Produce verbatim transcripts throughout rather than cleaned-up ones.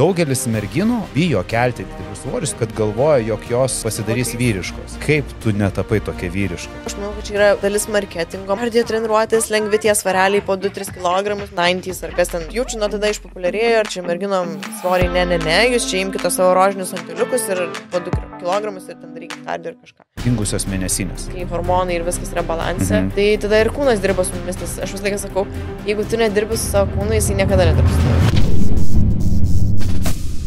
Daugelis merginų bijo kelti didelius svorius, kad galvoja, jog jos pasidarys vyriškos. Kaip tu netapai tokia vyriška? Aš manau, kad čia yra dalis marketingo. Pradėjo treniruotis lengvi tie svareliai po du tris kilogramus, devyniasdešimties ar kas ten. Jaučiu, nuo tada išpopuliarėjo, ar čia merginom svoriai ne, ne, ne, jūs čia imkite savo rožinius antiliukus ir po du kilogramus ir ten darykite kardio ir kažką. Dingusios mėnesinės. Kai hormonai ir viskas yra balanse, mm -hmm. tai tada ir kūnas dirba su mumis. Aš vis laiką sakau, jeigu tu nedirbi su savo kūnu, jis niekada nedirbs su tavimi.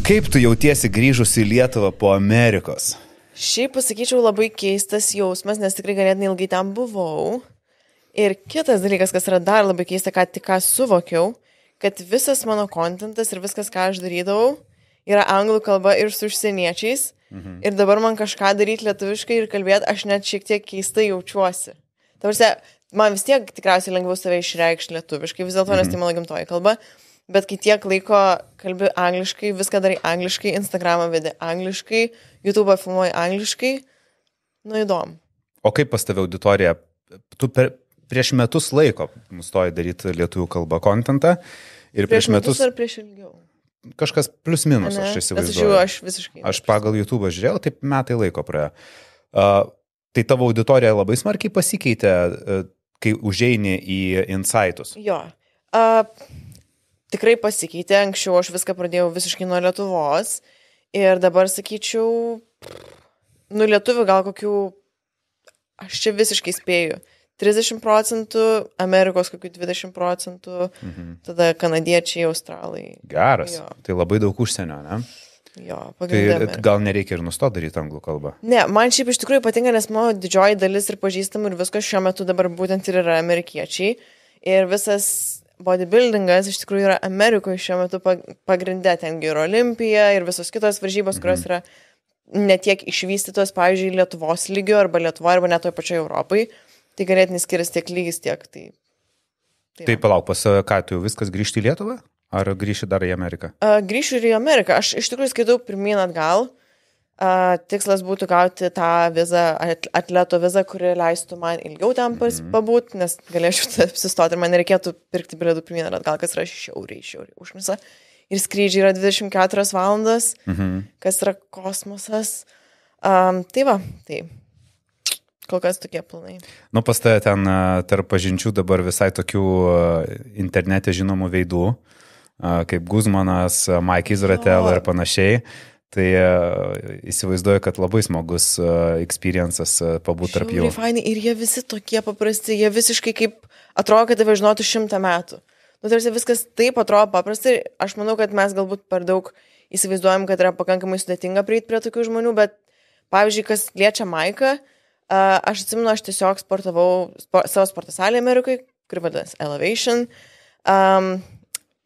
Kaip tu jautiesi grįžus į Lietuvą po Amerikos? Šiaip pasakyčiau labai keistas jausmas, nes tikrai ganėtinai ilgai ten buvau. Ir kitas dalykas, kas yra dar labai keista, ką tik ką suvokiau, kad visas mano kontentas ir viskas, ką aš darydavau, yra anglų kalba ir su užsieniečiais. Mhm. Ir dabar man kažką daryti lietuviškai ir kalbėti, aš net šiek tiek keistai jaučiuosi. Tarsi, man vis tiek tikriausiai lengviau save išreikšti lietuviškai, vis dėlto, mhm. nes tai mano gimtoji kalba. Bet kai tiek laiko kalbi angliškai, viską darai angliškai, Instagramą vedi angliškai, YouTube'ą filmuoji angliškai, nu įdomu. O kaip pas tave auditorija, tu per, prieš metus laiko nustoji daryti lietuvių kalbą kontentą ir prieš, prieš metus... Prieš metus ar prieš ilgiau? Kažkas plus minus, ne, aš įsivaizduoju. Aš, aš visiškai... Aš pagal YouTube'ą žiūrėjau, taip metai laiko praėjo. Uh, tai tavo auditorija labai smarkiai pasikeitė, uh, kai užeini į insightus. Jo. Uh, Tikrai pasikeitė, anksčiau aš viską pradėjau visiškai nuo Lietuvos ir dabar sakyčiau, nu lietuvių gal kokių, aš čia visiškai spėju, trisdešimt procentų, Amerikos kokių dvidešimt procentų, mhm. tada kanadiečiai, australai. Geras, jo. Tai labai daug užsienio, ne? Jo, pagrindė. Tai gal nereikia ir nustoti daryti anglų kalbą? Ne, man šiaip iš tikrųjų patinka, nes mano didžioji dalis ir pažįstamų ir viskas šiuo metu dabar būtent ir yra amerikiečiai ir visas... Bodybuildingas iš tikrųjų yra Amerikoje šiuo metu pagrindė, tengi ir Olimpija ir visos kitos varžybos, kurios yra netiek išvystytos, pavyzdžiui, Lietuvos lygio arba Lietuvo arba net toj pačioj Europai, tai ganėtinai skiriasi tiek lygis, tiek. Tai, tai, tai palauk, pas ką, tu jau viskas grįžti į Lietuvą ar grįžti dar į Ameriką? A, grįšiu ir į Ameriką, aš iš tikrųjų skaitau pirmyn atgal, a, tikslas būtų gauti tą vizą, atleto vizą, kuri leistų man ilgiau ten pabūti, nes galėčiau apsistoti ir man nereikėtų pirkti bilietų pirmyn ir atgal, kas yra šiauriai, šiauriai užmisa. Ir skrydžiai yra dvidešimt keturias valandas, mhm. kas yra kosmosas. Um, tai va, tai kol kas tokie planai. Nu, pas tave ten tarp pažinčių dabar visai tokių internete žinomų veidų, kaip Guzmanas, Mike Israetel ir panašiai. Tai įsivaizduoju, kad labai smagus experiences pabūti tarp jų. Fainai, ir jie visi tokie paprasti, jie visiškai kaip atrodo, kad tave žinotų šimtą metų. Nu, tarsi viskas taip atrodo paprasti, aš manau, kad mes galbūt per daug įsivaizduojam, kad yra pakankamai sudėtinga prieiti prie tokių žmonių, bet pavyzdžiui, kas liečia Maiką, aš atsimenu, aš tiesiog sportavau spo, savo sporto salę Amerikai, kuri vadinasi Elevation. Um,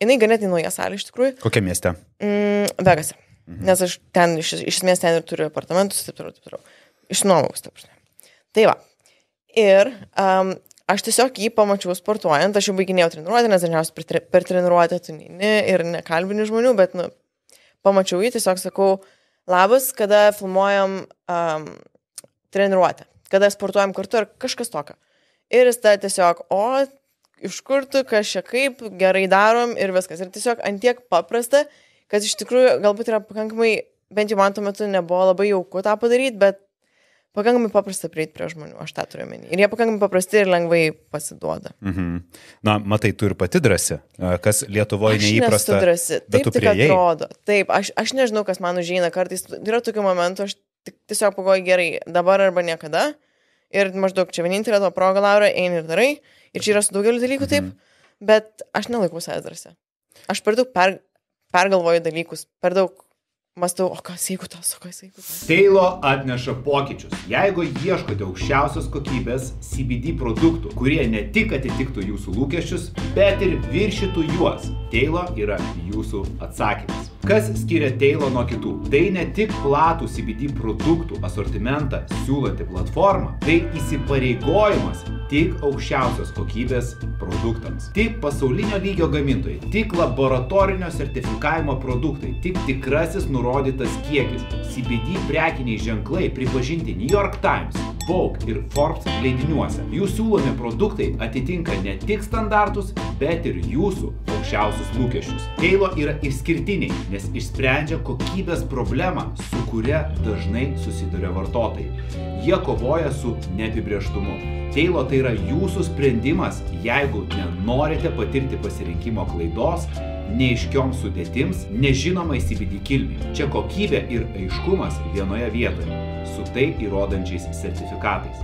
jinai ganėtinai nauja salė iš tikrųjų. Kokia mieste? Mm, Vegas. Mhm. Nes aš ten, iš, iš esmės ten ir turiu apartamentus, taip turiu, taip turiu. Iš nuomaus, taip turiu. Tai va. Ir um, aš tiesiog jį pamačiau sportuojant, aš jau baiginėjau treniruoti, nes dažniausiai per, per treniruotę tu neini ir nekalbini žmonių, bet, nu, pamačiau jį, tiesiog sakau, labas, kada filmuojam um, treniruotę, kada sportuojam kartu ar kažkas tokio. Ir jis ta tiesiog, o, iš kur tu, kas čia kaip, gerai darom ir viskas. Ir tiesiog ant tiek paprasta, kad iš tikrųjų galbūt yra pakankamai, bent jau man tuo metu nebuvo labai jauku tą padaryti, bet pakankamai paprasta prieiti prie žmonių, aš tą turiu omeny. Ir jie pakankamai paprasti ir lengvai pasiduoda. Mhm. Na, matai, tu ir pati drąsi, kas Lietuvoje neįprasta. Aš drąsi, taip tik atrodo. Taip, aš, aš nežinau, kas man užeina kartais. Yra tokių momentų, aš tik, tiesiog pagalvoju, gerai, dabar arba niekada. Ir maždaug čia vienintelė to proga, Laura, eini ir darai. Ir čia yra su daugeliu dalykų taip, mhm. bet aš nelaikau savęs drąsi. Aš per daug per... pergalvoju dalykus, per daug mastau, o kas jeigu tas, o kas jeigu tas. Teyllo atneša pokyčius. Jeigu ieškote aukščiausios kokybės C B D produktų, kurie ne tik atitiktų jūsų lūkesčius, bet ir viršytų juos, Teyllo yra jūsų atsakymas. Kas skiria Teyllo nuo kitų? Tai ne tik platų C B D produktų asortimentą siūlanti platforma, tai įsipareigojimas tik aukščiausios kokybės produktams. Tik pasaulinio lygio gamintojai, tik laboratorinio sertifikavimo produktai, tik tikrasis nurodytas kiekis. C B D prekiniai ženklai pripažinti New York Times, Vogue ir Forbes leidiniuose. Jų siūlomi produktai atitinka ne tik standartus, bet ir jūsų aukščiausius lūkesčius. Teyllo yra išskirtiniai, nes išsprendžia kokybės problemą, su kuria dažnai susiduria vartotojai. Jie kovoja su neapibrėžtumu. Teyllo tai yra jūsų sprendimas, jeigu nenorite patirti pasirinkimo klaidos, neaiškioms sudėtims, nežinomai C B D kilmiai. Čia kokybė ir aiškumas vienoje vietoje, su tai įrodančiais sertifikatais.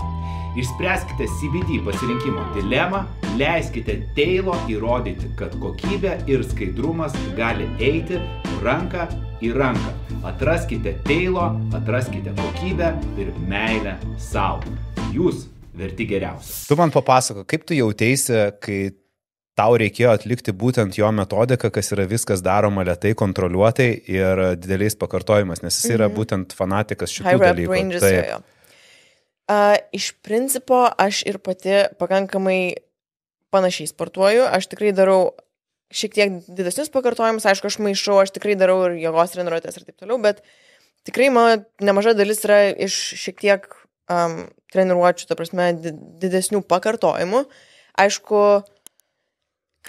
Išspręskite C B D pasirinkimo dilemą, leiskite Teyllo įrodyti, kad kokybė ir skaidrumas gali eiti ranka į ranką. Atraskite Teyllo, atraskite kokybę ir meilę sau. Jūs verti geriausia. Tu man papasako, kaip tu jauteisi, kai tau reikėjo atlikti būtent jo metodiką, kas yra viskas daroma lėtai, kontroliuotai ir dideliais pakartojimas, nes jis yra būtent fanatikas šitų dalykų. Uh, iš principo, aš ir pati pakankamai panašiai sportuoju, aš tikrai darau šiek tiek didesnius pakartojimus, aišku, aš maišau, aš tikrai darau ir jėgos treniruotės ir taip toliau, bet tikrai mano nemaža dalis yra iš šiek tiek um, treniruočių, ta prasme, didesnių pakartojimų. Aišku,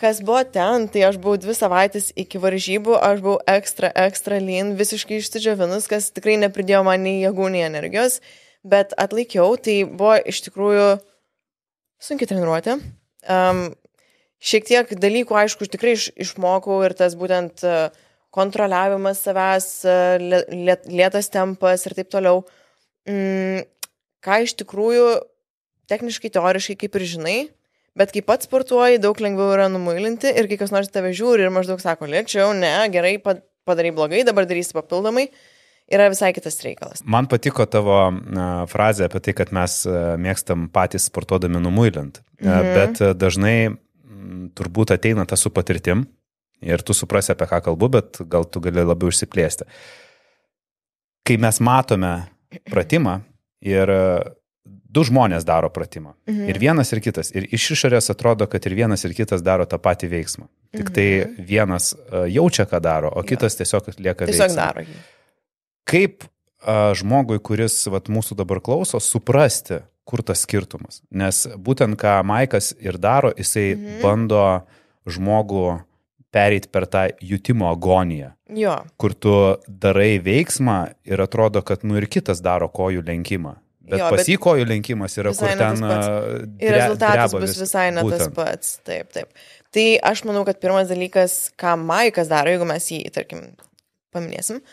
kas buvo ten, tai aš buvau dvi savaitės iki varžybų, aš buvau ekstra, ekstra lean, visiškai išsidžiavinus, kas tikrai nepridėjo man nei jėgų, nei energijos. Bet atlaikiau, tai buvo iš tikrųjų sunkiai treniruoti. Um, šiek tiek dalykų, aišku, tikrai iš, išmokau ir tas būtent uh, kontroliavimas savęs, uh, liet, lėtas tempas ir taip toliau. Mm, ką iš tikrųjų techniškai, teoriškai kaip ir žinai, bet kai pats sportuoji, daug lengviau yra numuilinti ir kai kas nors tave žiūri ir maždaug sako, lėčiau, ne, gerai, padarai blogai, dabar darysi papildomai. Yra visai kitas reikalas. Man patiko tavo frazė apie tai, kad mes mėgstam patys sportuodami numuilint, mhm. bet dažnai turbūt ateina ta su patirtim ir tu suprasi, apie ką kalbu, bet gal tu gali labiau išsiplėsti. Kai mes matome pratimą ir du žmonės daro pratimą, mhm. ir vienas ir kitas, ir iš išorės atrodo, kad ir vienas ir kitas daro tą patį veiksmą. Tik tai vienas jaučia, ką daro, o kitas ja. tiesiog atlieka veiksmą. Tiesiog daro jį. Kaip a, žmogui, kuris vat, mūsų dabar klauso, suprasti, kur tas skirtumas? Nes būtent ką Maikas ir daro, jisai mhm. bando žmogų pereiti per tą jutimo agoniją, jo. kur tu darai veiksmą ir atrodo, kad nu ir kitas daro kojų lenkimą. Bet jo, pas jį kojų lenkimas yra, kur ten ir rezultatas bus visai ne tas pats. Taip, taip. Tai aš manau, kad pirmas dalykas, ką Maikas daro, jeigu mes jį, tarkim, paminėsim,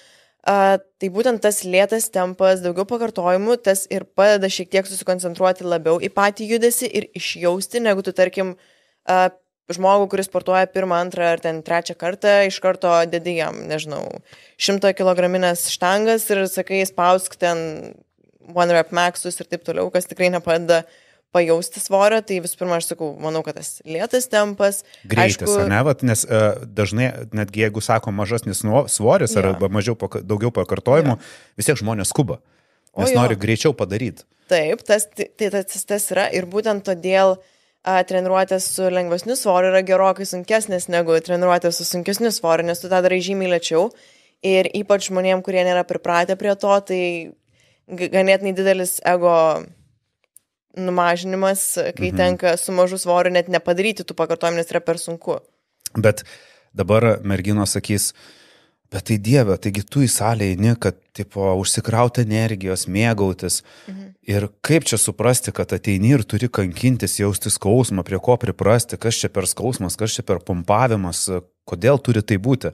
Uh, tai būtent tas lėtas tempas, daugiau pakartojimų, tas ir padeda šiek tiek susikoncentruoti labiau į patį judesį ir išjausti, negu tu, tarkim, uh, žmogų, kuris sportuoja pirmą, antrą ar ten trečią kartą, iš karto dedi jam, nežinau, šimto kilograminės štangas ir sakai, spausk ten one rep maxus ir taip toliau, kas tikrai nepadeda pajausti svorio, tai visų pirma, aš sakau, manau, kad tas lėtas tempas. Greitas, aišku, ne, vat, nes uh, dažnai, netgi jeigu sako mažasnis svoris, ja. arba mažiau, daugiau pakartojimų, ja. vis tiek žmonės skuba, nes o nori jo. greičiau padaryti. Taip, tas, tai, tas, tas yra ir būtent todėl uh, treniruotės su lengvesniu svoriu yra gerokai sunkesnės negu treniruotės su sunkesniu svoriu, nes tu tą darai žymiai lėčiau ir ypač žmonėm, kurie nėra pripratę prie to, tai ganėtinai didelis ego numažinimas, kai mhm. tenka su mažu svoriu net nepadaryti tų pakartojimų, nes yra per sunku. Bet dabar merginos sakys, bet tai dieve, taigi tu į salę eini, kad tipo užsikrauti energijos, mėgautis. Mhm. Ir kaip čia suprasti, kad ateini ir turi kankintis, jausti skausmą, prie ko priprasti, kas čia per skausmas, kas čia per pumpavimas, kodėl turi tai būti.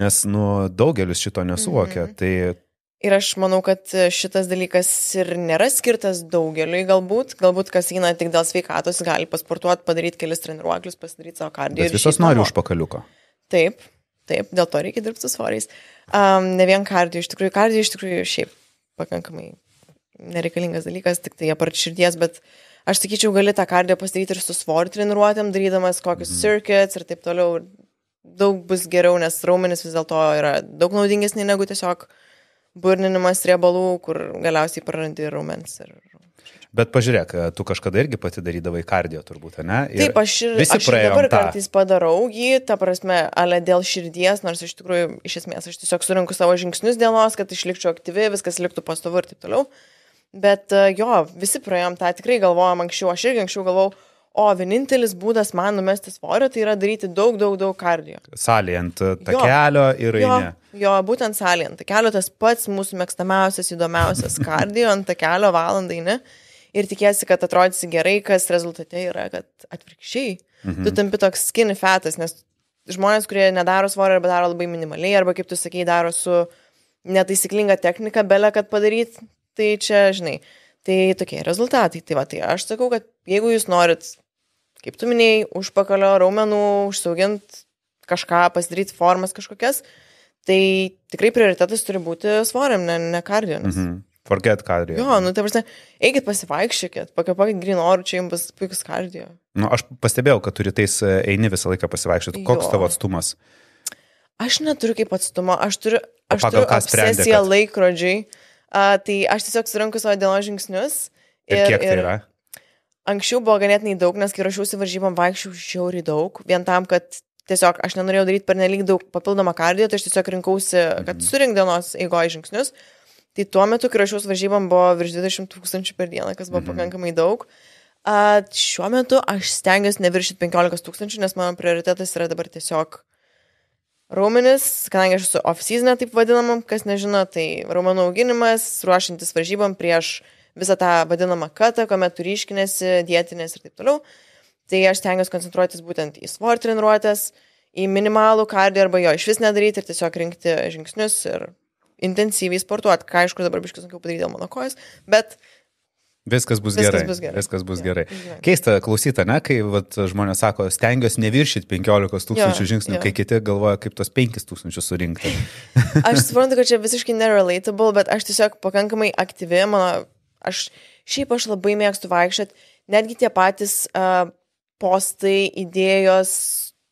Nes nu, daugelis šito nesuvokia. Mhm. Tai ir aš manau, kad šitas dalykas ir nėra skirtas daugeliui galbūt. Galbūt kas eina tik dėl sveikatos, gali pasportuoti, padaryti kelis treniruoklius, pasidaryti savo kardiją. Bet visos nori už pakaliuką. Taip, taip, dėl to reikia dirbti su svoriais. Um, ne vien kardijo, iš tikrųjų, kardijo iš tikrųjų šiaip pakankamai nereikalingas dalykas, tik tai apart širdies, bet aš sakyčiau, gali tą kardiją pasidaryti ir su svoriu treniruotėm, darydamas kokius mm. circuits ir taip toliau. Daug bus geriau, nes raumenis vis dėlto yra daug naudingesnė negu tiesiog burninimas riebalų, kur galiausiai prarandi raumens. Ir... Bet pažiūrėk, tu kažkada irgi pati darydavai kardio turbūt, ne? Ir taip, aš ir, visi aš ir dabar tą kartais padarau jį, ta prasme, ale dėl širdies, nors iš tikrųjų, iš esmės, aš tiesiog surinku savo žingsnius dienos, kad išlikčiau aktyvi, viskas liktų pastovu ir taip toliau. Bet jo, visi praėjom tą, tikrai galvojom anksčiau, aš irgi anksčiau galvojau, o vienintelis būdas man numesti svorio, tai yra daryti daug, daug, daug kardio. Salėje ant takelio ir eini. Jo, būtent salėje ant takelio, tas pats mūsų mėgstamiausias, įdomiausias kardio ant takelio valandai, ne? Ir tikėsi, kad atrodysi gerai, kas rezultate yra, kad atvirkščiai. Mhm. Tu tampi toks skinny fatas, nes žmonės, kurie nedaro svorio arba daro labai minimaliai, arba, kaip tu sakei, daro su netaisyklinga technika, belė, kad padaryt, tai čia, žinai, tai tokie rezultatai. Tai va, tai aš sakau, kad jeigu jūs norit, kaip tu minėjai, užpakalio raumenų, užsaugint kažką, pasidaryti formas kažkokias, tai tikrai prioritetas turi būti svoriam, ne, ne kardio. Nes... Mm-hmm. Forget kardio. Jo, nu, tai prasme, eikit pasivaikščiokit, pakapakit green oru, čia jums bus puikus kardio. Nu, aš pastebėjau, kad tu rytais eini visą laiką pasivaikščioti. Koks tavo atstumas? Aš neturiu kaip atstumo, aš turiu, aš turiu obsesiją kad... laikrodžiai, a, tai aš tiesiog suranku savo dienos žingsnius. Ir, ir kiek tai yra? Anksčiau buvo ganėtinai daug, nes kai ruošiausi varžybom, vaikščiau žiauriai daug, vien tam, kad tiesiog aš nenorėjau daryti pernelyg daug papildomą kardiją, tai aš tiesiog rinkausi, kad surink dienos eigoj žingsnius. Tai tuo metu, kai ruošiausi varžybom, buvo virš dvidešimt tūkstančių per dieną, kas buvo pakankamai daug. A, šiuo metu aš stengiuosi neviršyti penkiolika tūkstančių, nes mano prioritetas yra dabar tiesiog raumenis, kadangi aš esu off-season, taip vadinamam, kas nežino, tai raumenų auginimas, ruošintis varžybom prieš visą tą vadinamą katą, kuomet turi ryškinėsi, dietinės ir taip toliau. Tai aš stengiuosi koncentruotis būtent į svorio treniruotes, į minimalų kardiją arba jo iš vis nedaryti ir tiesiog rinkti žingsnius ir intensyviai sportuoti. Ką, aišku, dabar biškai sunkiau padaryti dėl mano kojas, bet viskas bus, viskas gerai. bus gerai. Viskas bus ja, gerai. Ja. Keista klausyta, ne, kai vat, žmonės sako, stengiuosi neviršyti penkiolika tūkstančių ja, žingsnių, ja. Kai kiti galvoja, kaip tos penki tūkstančiai surinkti. Aš suprantu, kad čia visiškai nerelatable, bet aš tiesiog pakankamai aktyvi, mano Aš, šiaip aš labai mėgstu vaikščiat, netgi tie patys uh, postai, idėjos,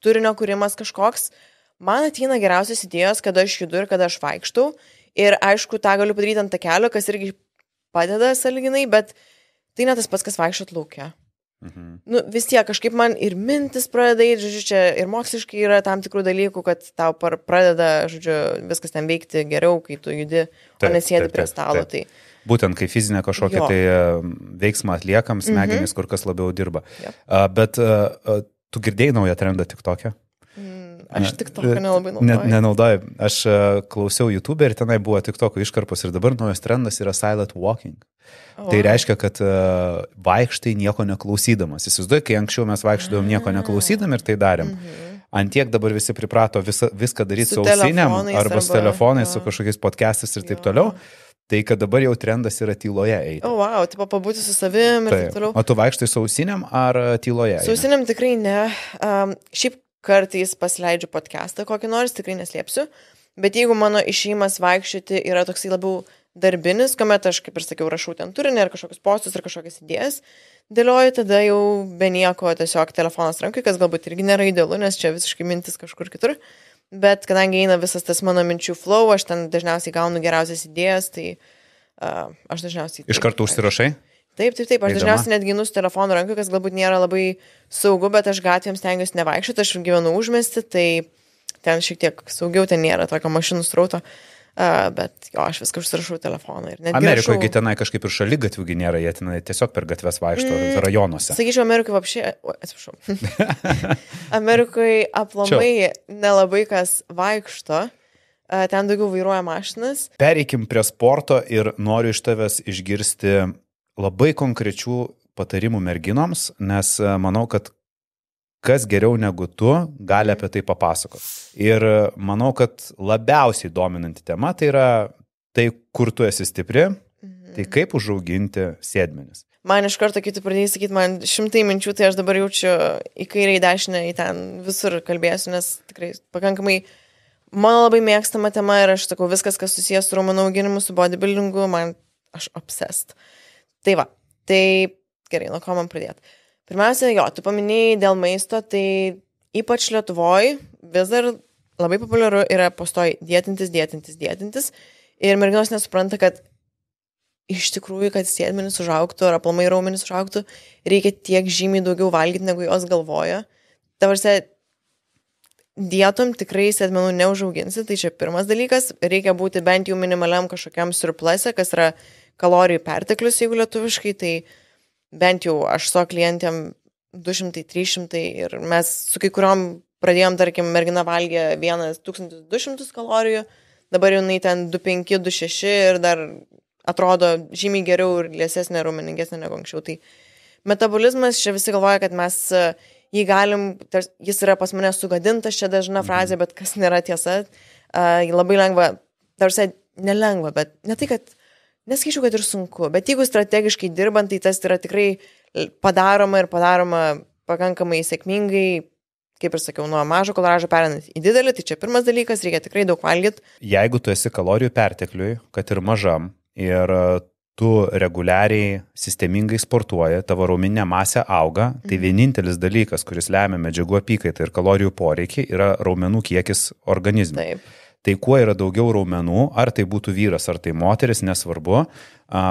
turinio kūrimas kažkoks. Man ateina geriausios idėjos, kada aš judu ir kada aš vaikštau. Ir aišku, tą galiu padaryti ant takelio, kas irgi padeda saliginai, bet tai ne tas pats, kas vaikščiat laukia. Mhm. Nu, vis tiek kažkaip man ir mintis pradeda eiti, žodžiu, čia ir moksliškai yra tam tikrų dalykų, kad tau pradeda, žodžiu, viskas ten veikti geriau, kai tu judi, taip, o nesėdi taip, prie stalo. Taip, taip. Tai... Būtent, kai fizinė kažkokia jo. Tai veiksmą atliekam, smegenys mm-hmm. kur kas labiau dirba. Yep. Uh, bet uh, tu girdėjai naują trendą TikTok'e? Mm, aš TikTok'o nelabai naudoju. Ne, nenaudoju. Aš uh, klausiau YouTube ir tenai buvo TikTok'o iškarpos ir dabar naujas trendas yra silent walking. Oh. Tai reiškia, kad uh, vaikštai nieko neklausydamas. Įsivaizduoju, kai anksčiau mes vaikštaudom nieko neklausydam ir tai darėm. Mm-hmm. Antiek dabar visi priprato visa, viską daryti su ausinėm arba, arba su telefonais, ja. Su kažkokiais podcastais ir taip jo. Toliau. Tai, kad dabar jau trendas yra tyloje eiti. O, oh, wow, tipo pabūti su savim ir taip toliau. O tu vaikštai sausiniam ar tyloje? Sausiniam tikrai ne. Um, šiaip kartais pasileidžiu podcastą kokį nors, tikrai neslėpsiu. Bet jeigu mano išėjimas vaikščioti yra toksai labiau darbinis, kuomet aš, kaip ir sakiau, rašau ten turinį ar kažkokius postus ar kažkokias idėjas, dėlioju, tada jau be nieko tiesiog telefonas rankui, kas galbūt irgi nėra idealu, nes čia visiškai mintis kažkur kitur. Bet kadangi eina visas tas mano minčių flow, aš ten dažniausiai gaunu geriausias idėjas, tai uh, aš dažniausiai... Iš karto užsirašai? Taip, taip, taip. Aš Eidama. Dažniausiai netgi ginu su telefonu rankiu, kas galbūt nėra labai saugu, bet aš gatvėms stengiuosi nevaikščioti, aš gyvenu užmesti, tai ten šiek tiek saugiau, ten nėra tokio mašinų srauto. Uh, bet jo, aš viską užsirašau telefoną. Amerikoje rašau... tenai kažkaip ir šalia gatvių nėra, jie tenai tiesiog per gatves vaikšto mm, rajonuose. Sakyčiau, Amerikoje apšė... Atsiprašau. Amerikoje aplamai nelabai kas vaikšto, uh, ten daugiau vairuoja mašinas. Pereikim prie sporto ir noriu iš tavęs išgirsti labai konkrečių patarimų merginoms, nes manau, kad kas geriau negu tu, gali apie tai papasakoti. Ir manau, kad labiausiai dominanti tema tai yra tai, kur tu esi stipri, mhm. tai kaip užauginti sėdmenis. Man iš karto, kai tu pradėjai sakyti, man šimtai minčių, tai aš dabar jaučiu į kairę, į dešinę, į ten visur kalbėsiu, nes tikrai pakankamai mano labai mėgstama tema ir aš sakau, viskas, kas susijęs su raumenų auginimu, su bodybuildingu, man aš obsessed. Tai va, tai gerai, nuo ko man pradėti? Pirmiausia, jo, tu paminėjai dėl maisto, tai ypač Lietuvoj vis dar labai populiaru yra postoj dietintis, dietintis, dietintis. Ir merginos nesupranta, kad iš tikrųjų, kad sėdmenis užaugtų ar aplamai raumenis užaugtų, reikia tiek žymiai daugiau valgyti, negu jos galvoja. Tavarsia, dietom tikrai sėdmenų neužauginsi, tai čia pirmas dalykas. Reikia būti bent jau minimaliam kažkokiam surplase, kas yra kalorijų perteklius, jeigu lietuviškai, tai bent jau aš su klientėm du šimtai, trys šimtai ir mes su kai kuriuom pradėjom, tarkim, mergina valgė vieną tūkstantį du šimtus kalorijų, dabar jinai ten du penki, du šeši ir dar atrodo žymiai geriau ir liesesnė, raumeningesnė negu anksčiau. Tai metabolizmas, čia visi galvoja, kad mes jį galim, jis yra pas mane sugadintas, čia dažna frazė, bet kas nėra tiesa, labai lengva, tarsi nelengva, bet ne tai, kad neskaičiu, kad ir sunku, bet jeigu strategiškai dirbant, tai tas yra tikrai padaroma ir padaroma pakankamai sėkmingai, kaip ir sakiau, nuo mažo kaloražo perinant į didelį, tai čia pirmas dalykas, reikia tikrai daug valgyti. Jeigu tu esi kalorijų pertekliui, kad ir mažam, ir tu reguliariai, sistemingai sportuoji, tavo raumeninė masė auga, tai vienintelis dalykas, kuris lemia medžiagų apykaitą ir kalorijų poreikį, yra raumenų kiekis organizme. Taip. Tai kuo yra daugiau raumenų, ar tai būtų vyras, ar tai moteris, nesvarbu,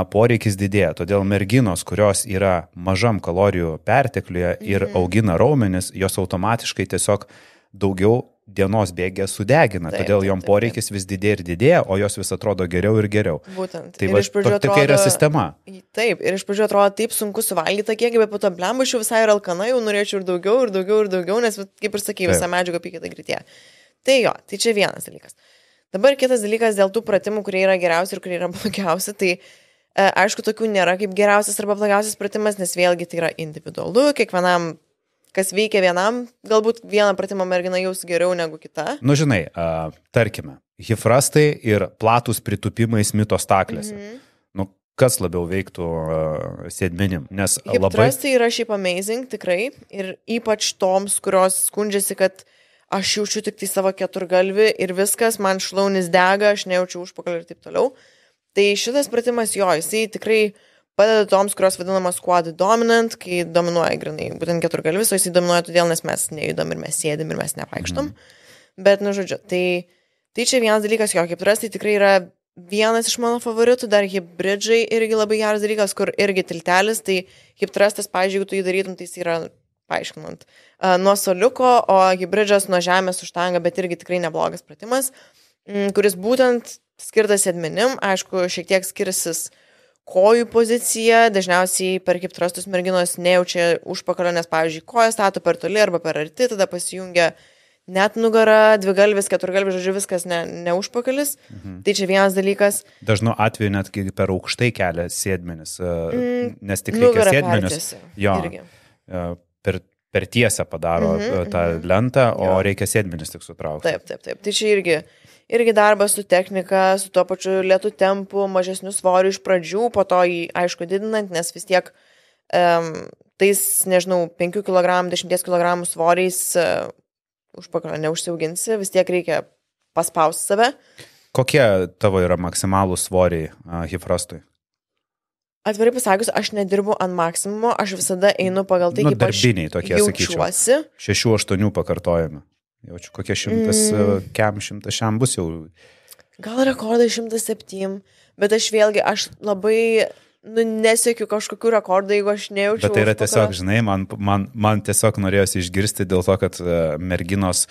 poreikis didėja. Todėl merginos, kurios yra mažam kalorijų pertekliuje ir augina raumenis, jos automatiškai tiesiog daugiau dienos bėgė sudegina, taip, todėl jom taip, taip, poreikis vis didėja ir didėja, o jos vis atrodo geriau ir geriau. Būtent. Tai va, tokia atrodo, yra sistema. Taip, ir iš pradžių atrodo taip sunku suvalgyti, kiek, bet po to blembušiu visai ir alkana, jau norėčiau ir daugiau, ir daugiau, ir daugiau, nes kaip ir sakai, visą medžiagą apykaita greitėja. Tai jo, tai čia vienas dalykas. Dabar kitas dalykas dėl tų pratimų, kurie yra geriausi ir kurie yra blogiausi, tai e, aišku, tokių nėra kaip geriausias arba blogiausias pratimas, nes vėlgi tai yra individualu, kiekvienam, kas veikia vienam, galbūt vieną pratimą mergina jaus geriau negu kita. Nu, žinai, a, tarkime, hifrastai ir platus pritupimai smito staklėse. Mhm. Nu, kas labiau veiktų uh, sėdmenim, nes hip labai... Hifrastai yra šiaip amazing, tikrai, ir ypač toms, kurios skundžiasi, kad aš jaučiu tik tai savo keturgalvį ir viskas, man šlaunis dega, aš nejaučiu užpakalį ir taip toliau. Tai šitas pratimas jo, jisai tikrai padeda toms, kurios vadinamas squat dominant, kai dominuoja grinai, būtent keturgalvis, o jisai dominuoja todėl, nes mes nejudam ir mes sėdim ir mes nevaikštom. Mm. Bet, nu žodžiu, tai, tai čia vienas dalykas jo, hip thrust, tai tikrai yra vienas iš mano favoritų, dar hip bridge'ai irgi labai geras dalykas, kur irgi tiltelis, tai hip thrustas, pavyzdžiui, jeigu tu jį darytum, tai jis yra... paaiškinant, nuo soliuko, o hybridžas nuo žemės užtanga, bet irgi tikrai neblogas pratimas, kuris būtent skirtas sėdmenim, aišku, šiek tiek skirsis kojų pozicija, dažniausiai per hip thrustus merginos nejaučia užpakalio, nes, pavyzdžiui, kojas stato per toli arba per arti, tada pasijungia net nugara, dvigalvis, keturgalvis, žodžiu, viskas ne, ne užpakalis. Mhm. Tai čia vienas dalykas. Dažnu atveju net per aukštai kelia sėdmenis, mm, nes tik reikia sėdmenis. Jo, Per, per tiesą padaro mm-hmm, tą mm-hmm. lentą, o jo. Reikia sėdmenis tik sutraukti. Taip, taip, taip. Tai čia irgi, irgi darbas su technika, su tuo pačiu lėtu tempu, mažesniu svoriu iš pradžių, po to jį, aišku, didinant, nes vis tiek um, tais, nežinau, penkių kilogramų, dešimties kilogramų svoriais uh, užpakalio neužsiauginsi, vis tiek reikia paspausti save. Kokie tavo yra maksimalūs svoriai uh, hip thrustui? Atvirai pasakius, aš nedirbu ant maksimumo, aš visada einu pagal tai, nu, kaip aš tokie, jaučiuosi. šešių aštuonių pakartojame. Jaučiu, kokie šimtas, mm. kem šimtas šiam bus jau. Gal rekordai šimtas septyni, bet aš vėlgi, aš labai nu, nesiekiu kažkokių rekordų, jeigu aš nejaučiu. Bet tai yra tiesiog, pakarą. Žinai, man, man, man tiesiog norėjosi išgirsti dėl to, kad merginos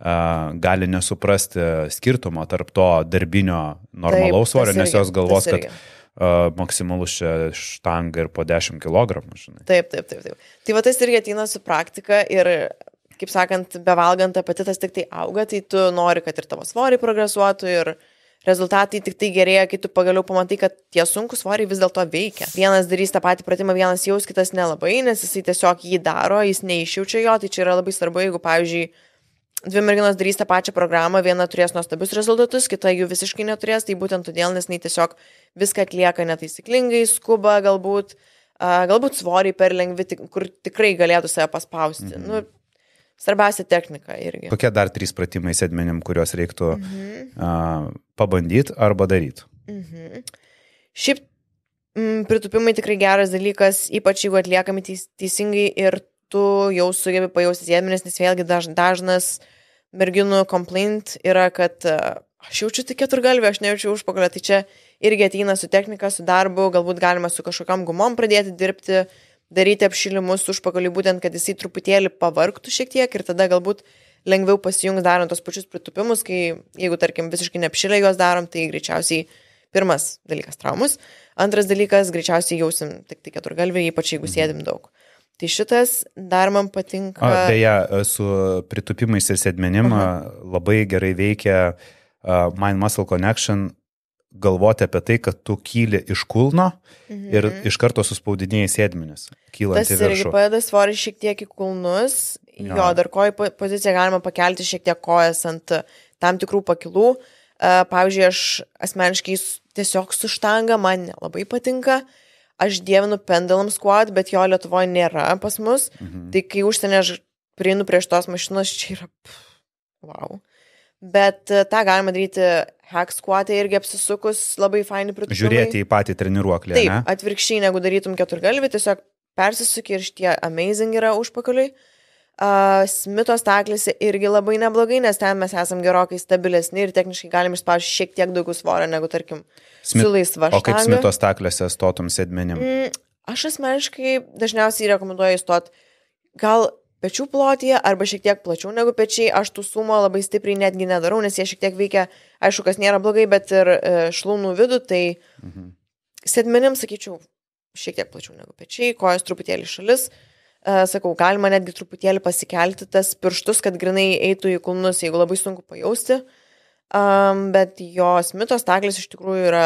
gali nesuprasti skirtumo tarp to darbinio normalaus svorio, nes jos galvos, kad Uh, maksimalus čia štanga ir po dešimt kilogramų, žinai. Taip, taip, taip, taip. Tai va tas irgi ateina su praktika ir, kaip sakant, bevalgant apetitas tik tai auga, tai tu nori, kad ir tavo svoriai progresuotų ir rezultatai tik tai gerėja, kai tu pagaliau pamatai, kad tie sunkūs svoriai vis dėlto veikia. Vienas darys tą patį pratimą, vienas jaus, kitas nelabai, nes jisai tiesiog jį daro, jis neišjaučia jo, tai čia yra labai svarbu, jeigu, pavyzdžiui, dvi merginos darys tą pačią programą, viena turės nuostabius rezultatus, kita jų visiškai neturės, tai būtent todėl, nes jis tiesiog viską atlieka netaisyklingai, skuba galbūt, galbūt svoriai per lengvi, kur tikrai galėtų save paspausti. Mm-hmm. Nu, svarbiausia technika irgi. Kokie dar trys pratimai sėdmenim, kuriuos reiktų mm-hmm. uh, pabandyti arba daryti? Mm-hmm. Šiaip m, pritupimai tikrai geras dalykas, ypač jeigu atliekami teis, teisingai ir tu jau sugebi pajausti sėdmenis, nes vėlgi daž, dažnas merginų complaint yra, kad aš jaučiu tik keturgalvį, aš nejaučiu užpakalio, tai čia irgi ateina su technika, su darbu, galbūt galima su kažkokiam gumom pradėti dirbti, daryti apšilimus užpakalį, būtent, kad jisai truputėlį pavargtų šiek tiek ir tada galbūt lengviau pasijungs darant tos pačius pritupimus, kai jeigu, tarkim, visiškai neapšilę juos darom, tai greičiausiai pirmas dalykas traumus, antras dalykas greičiausiai jausim tik tai keturgalvį, ypač jeigu sėdim daug. Tai šitas dar man patinka. A, beje, su pritupimais ir sėdmenim labai gerai veikia uh, mind-muscle connection, galvoti apie tai, kad tu kyli iš kulno mhm. ir iš karto suspaudinėjai sėdmenis, kylant į viršų. Tas irgi padeda svorį šiek tiek į kulnus, jo, jo dar kojų poziciją galima pakelti šiek tiek kojas ant tam tikrų pakilų. Uh, pavyzdžiui, aš asmeniškai tiesiog su štanga, man labai patinka. Aš dievinu Pendulum squat, bet jo Lietuvoje nėra pas mus. Mhm. Tai kai užsienį aš prieinu prie šitos mašinos, čia yra pff, wow. Bet tą galima daryti hack squat'e irgi apsisukus, labai faini pritupimai. Žiūrėti į patį treniruoklį, taip, ne? Taip, atvirkščiai, negu darytum keturgalvį, tiesiog persisuki ir šitie amazing yra užpakaliai. Uh, Smito staklėse irgi labai neblogai, nes ten mes esam gerokai stabilesni ir techniškai galim išspausti šiek tiek daugiau svorio, negu tarkim Smith, su laisva štanga. O kaip Smito staklėse stotum sėdmenim? Mm, aš asmeniškai dažniausiai rekomenduoju stot gal pečių plotyje arba šiek tiek plačiau negu pečiai. Aš tų sumo labai stipriai netgi nedarau, nes jie šiek tiek veikia, aišku, kas nėra blogai, bet ir e, šlaunų vidų, tai mhm. sėdmenim, sakyčiau, šiek tiek plačiau negu pečiai, kojos truputėlį šalis. E, sakau, galima netgi truputėlį pasikelti tas pirštus, kad grinai eitų į kulnus, jeigu labai sunku pajausti. Um, bet jos mitos taklis iš tikrųjų yra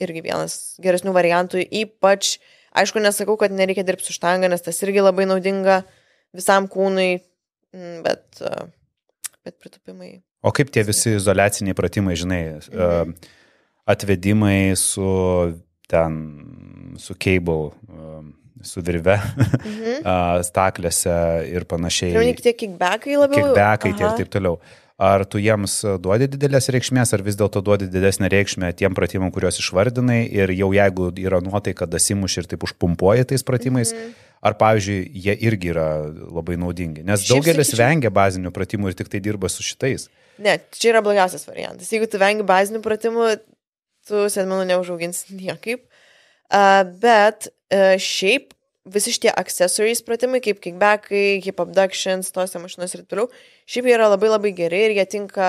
irgi vienas geresnių variantų, ypač, aišku, nesakau, kad nereikia dirbti su štanga, nes tas irgi labai naudinga visam kūnui, bet, bet pritupimai. O kaip tie visi izoliaciniai pratimai, žinai, mhm. atvedimai su ten, su cable, su virve, mhm. staklėse ir panašiai. Turime tie kickbackai labiau? Kickbackai tie ir taip toliau. Ar tu jiems duodi didelės reikšmės, ar vis dėlto duodi didesnę reikšmę tiem pratimam, kuriuos išvardinai, ir jau jeigu yra nuotaika, dasimuši ir taip užpumpuoji tais pratimais, mm-hmm. ar, pavyzdžiui, jie irgi yra labai naudingi? Nes Šiaip daugelis sakyčiau... vengia bazinių pratimų ir tik tai dirba su šitais. Ne, čia yra blogiausias variantas. Jeigu tu vengi bazinių pratimų, tu sėdmenų neužaugins niekaip. Uh, bet uh, šiaip visi šitie accessories pratimai, kaip kickbackai, hip abductions, tose mašinos ir toliau, šiaip yra labai labai geri ir jie tinka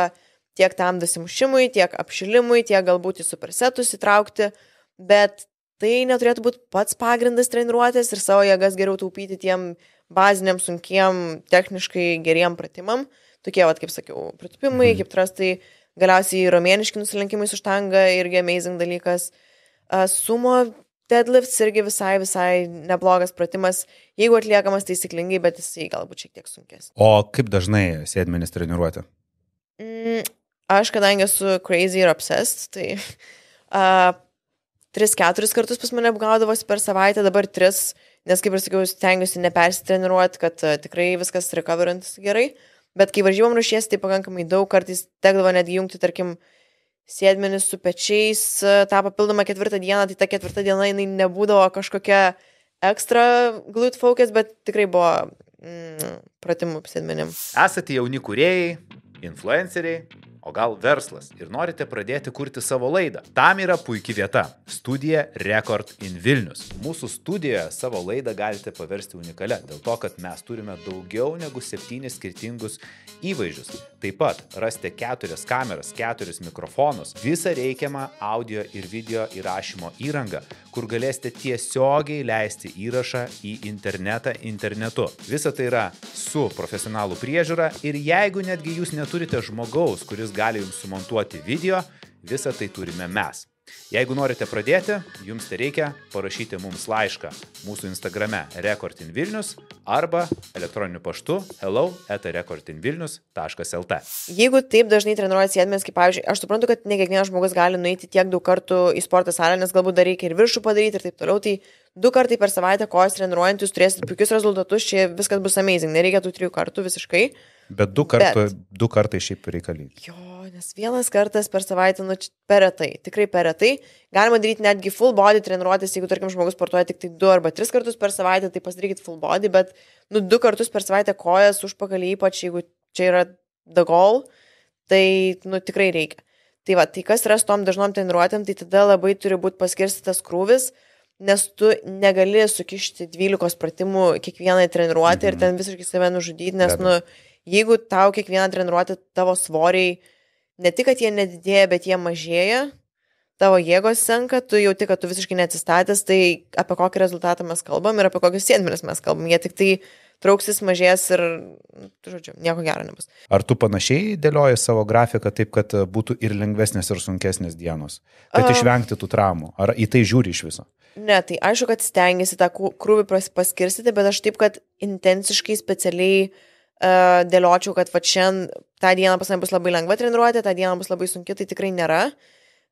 tiek tam dasimušimui, tiek apšilimui, tiek galbūt į supersetus įtraukti, bet tai neturėtų būti pats pagrindas treniruotės ir savo jėgas geriau taupyti tiem baziniam, sunkiem, techniškai geriem pratimam. Tokie, vat, kaip sakiau, pritupimai, kaip trastai, galiausiai romėniški nusilenkimai su štanga, irgi amazing dalykas. Sumo deadlifts irgi visai, visai neblogas pratimas, jeigu atliekamas taisyklingai, bet jis galbūt šiek tiek sunkės. O kaip dažnai sėdmenis treniruoti? Mm, aš, kadangi esu crazy ir obsessed, tai uh, tris keturis kartus pas mane apgaudavosi per savaitę, dabar tris, nes kaip ir sakiau, stengiuosi nepersitreniruoti, kad uh, tikrai viskas recoverantis gerai, bet kai varžybom ruošiesi, tai pakankamai daug, kartais tekdavo netgi jungti, tarkim, sėdmenis su pečiais, tą papildomą ketvirtą dieną, tai ta ketvirta diena jinai nebūdavo kažkokia ekstra glute focus, bet tikrai buvo mm, pratimų sėdmenim. Esate jauni kūrėjai, influenceriai, o gal verslas ir norite pradėti kurti savo laidą? Tam yra puiki vieta – studija Record in Vilnius. Mūsų studijoje savo laidą galite paversti unikale, dėl to, kad mes turime daugiau negu septynis skirtingus įvaizdžius. Taip pat rasite keturias kameras, keturis mikrofonus, visą reikiamą audio ir video įrašymo įrangą, kur galėsite tiesiogiai leisti įrašą į internetą internetu. Visa tai yra su profesionalų priežiūra ir jeigu netgi jūs neturite žmogaus, kuris gali jums sumontuoti video, visą tai turime mes. Jeigu norite pradėti, jums tai reikia parašyti mums laišką mūsų Instagrame Record in Vilnius arba elektroniniu paštu hello eta recordinvilnius taškas lt. Jeigu taip dažnai treniruojat sėdmenis, kaip pavyzdžiui, aš suprantu, kad ne kiekvienas žmogus gali nueiti tiek daug kartų į sporto salę, nes galbūt dar reikia ir viršų padaryti ir taip toliau, tai du kartai per savaitę kojas treniruojant, jūs turėsite puikius rezultatus, čia viskas bus amazing, nereikia tų trijų kartų visiškai. Bet du, kartu, Bet du kartai šiaip reikalingi. Jo, nes vienas kartas per savaitę, nu, per retai, tikrai per retai. Galima daryti netgi full body treniruotis, jeigu, tarkim, žmogus sportuoja tik tai du arba tris kartus per savaitę, tai pasidarykit full body, bet, nu, du kartus per savaitę kojas užpakalį, ypač jeigu čia yra the goal, tai, nu, tikrai reikia. Tai va, tai kas yra su tom dažnom treniruotėm, tai tada labai turi būti paskirstytas krūvis, nes tu negali sukišti dvylikos pratimų kiekvienai treniruotį mhm. ir ten visiškai save nužudyti, nes, Dabai. nu, jeigu tau kiekvieną treniruotę tavo svoriai ne tik, kad jie nedidėja, bet jie mažėja, tavo jėgos senka, tu jauti, kad tu visiškai neatsistatęs, tai apie kokį rezultatą mes kalbam ir apie kokius sienmenis mes kalbam. Jie tik tai trauksis, mažės ir, žodžiu, nieko gero nebus. Ar tu panašiai dėlioji savo grafiką taip, kad būtų ir lengvesnės, ir sunkesnės dienos? Kad A... išvengti tų traumų? Ar į tai žiūri iš viso? Ne, tai aišku, kad stengiasi tą krūvį paskirstyti, bet aš taip, kad intensiškai, specialiai uh, dėliočiau, kad va šiandien tą dieną pas mane bus labai lengva treniruoti, tą dieną bus labai sunki, tai tikrai nėra.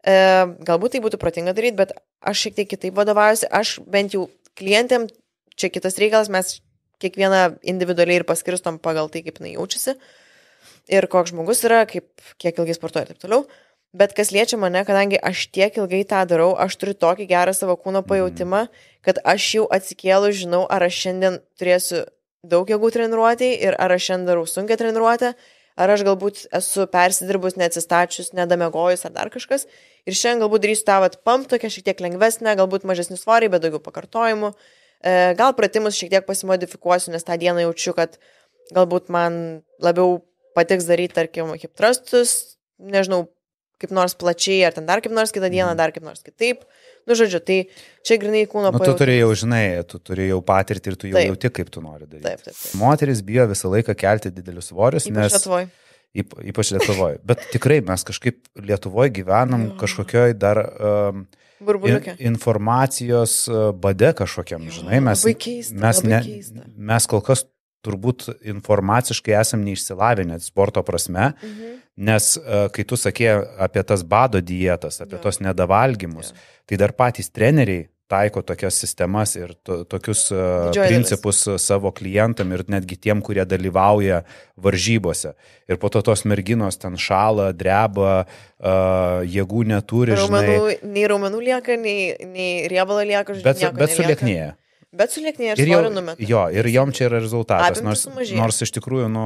Uh, galbūt tai būtų protinga daryti, bet aš šiek tiek kitaip vadovaujuosi. Aš bent jau klientėm, čia kitas reikalas, mes kiekvieną individualiai ir paskirstom pagal tai, kaip jinai jaučiasi ir koks žmogus yra, kaip, kiek ilgai sportuoja ir taip toliau. Bet kas liečia mane, kadangi aš tiek ilgai tą darau, aš turiu tokį gerą savo kūno pajautimą, kad aš jau atsikėlu, žinau, ar aš šiandien turėsiu daug jėgų treniruotėj ir ar aš šiandien darau sunkią treniruotę, ar aš galbūt esu persidirbus, neatsistačius, nedamegojus ar dar kažkas. Ir šiandien galbūt darysiu tą vat pump, tokia šiek tiek lengvesnė, galbūt mažesnių svoriai, bet daugiau pakartojimų. Gal pratimus šiek tiek pasimodifikuosiu, nes tą dieną jaučiu, kad galbūt man labiau patiks daryti, tarkim, hip thrustus, nežinau, kaip nors plačiai, ar ten dar kaip nors kitą dieną, dar kaip nors kitaip. Nu, žodžiu, tai čia grinai kūno nu, pajautimas. Tu turėjau, žinai, tu turėjau patirtį ir tu jau taip. Jauti, kaip tu nori daryti. Taip, taip, taip. Moteris bijo visą laiką kelti didelius svorius, nes... Lietuvoj. Yp, ypač Lietuvoje. Bet tikrai mes kažkaip Lietuvoje gyvenam kažkokioj dar... Um, burbuliukė. Informacijos bade kažkokiam, žinai, mes, labai keista, mes, labai ne, mes kol kas turbūt informaciškai esam neišsilavinę sporto prasme, mhm. nes kai tu sakė apie tas bado dietas, apie ja. Tos nedavalgymus, ja. Tai dar patys treneriai taiko tokias sistemas ir to, tokius Didžioji principus dalis. Savo klientam ir netgi tiem, kurie dalyvauja varžybose. Ir po to tos merginos ten šala, dreba, uh, jėgų neturi, raumenų, žinai. Nei raumenų lieka, nei, nei riebalo lieka, žinai, bet, nieko bet sulieknėja. Bet sulieknėja ir svorio numeta. Jo, ir jom čia yra rezultatas, nors, nors iš tikrųjų nu,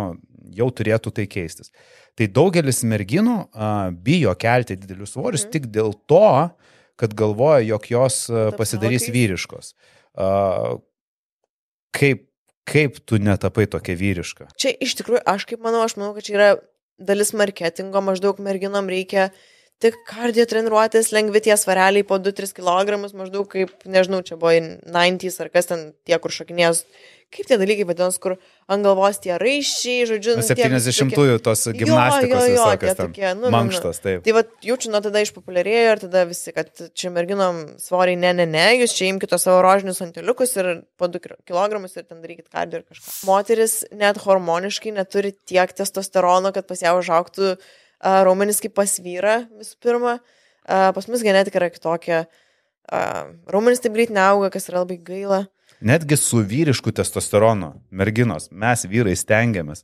jau turėtų tai keistis. Tai daugelis merginų uh, bijo kelti didelius svorius mm. tik dėl to, kad galvoja, jog jos pasidarys vyriškos. Kaip, kaip tu netapai tokia vyriška? Čia iš tikrųjų, aš kaip manau, aš manau, kad čia yra dalis marketingo, maždaug merginom reikia tik kardio treniruotės, lengvities vareliai po du tris kilogramus, maždaug kaip, nežinau, čia buvo devyniasdešimtieji ar kas ten tie, kur šokinės, kaip tie dalykai vadinasi, kur ant galvos tie raiščiai, žodžiu. Nu, septyniasdešimtųjų tos gimnastikos visokios ten, nu, mankštos, taip. Tai vat jaučiu, nu tada išpopuliarėjo ir tada visi, kad čia merginom svoriai ne, ne, ne, jūs čia imkite savo rožinius anteliukus ir po du kilogramus ir ten darykit kardio ir kažką. Moteris net hormoniškai neturi tiek testosterono, kad pas ją užaugtų raumenis kaip pas vyrą, visų pirma. Pas mus genetika yra kitokia. Raumenis taip greit neauga, kas yra labai gaila. Netgi su vyrišku testosteronu, merginos, mes vyrai stengiamės.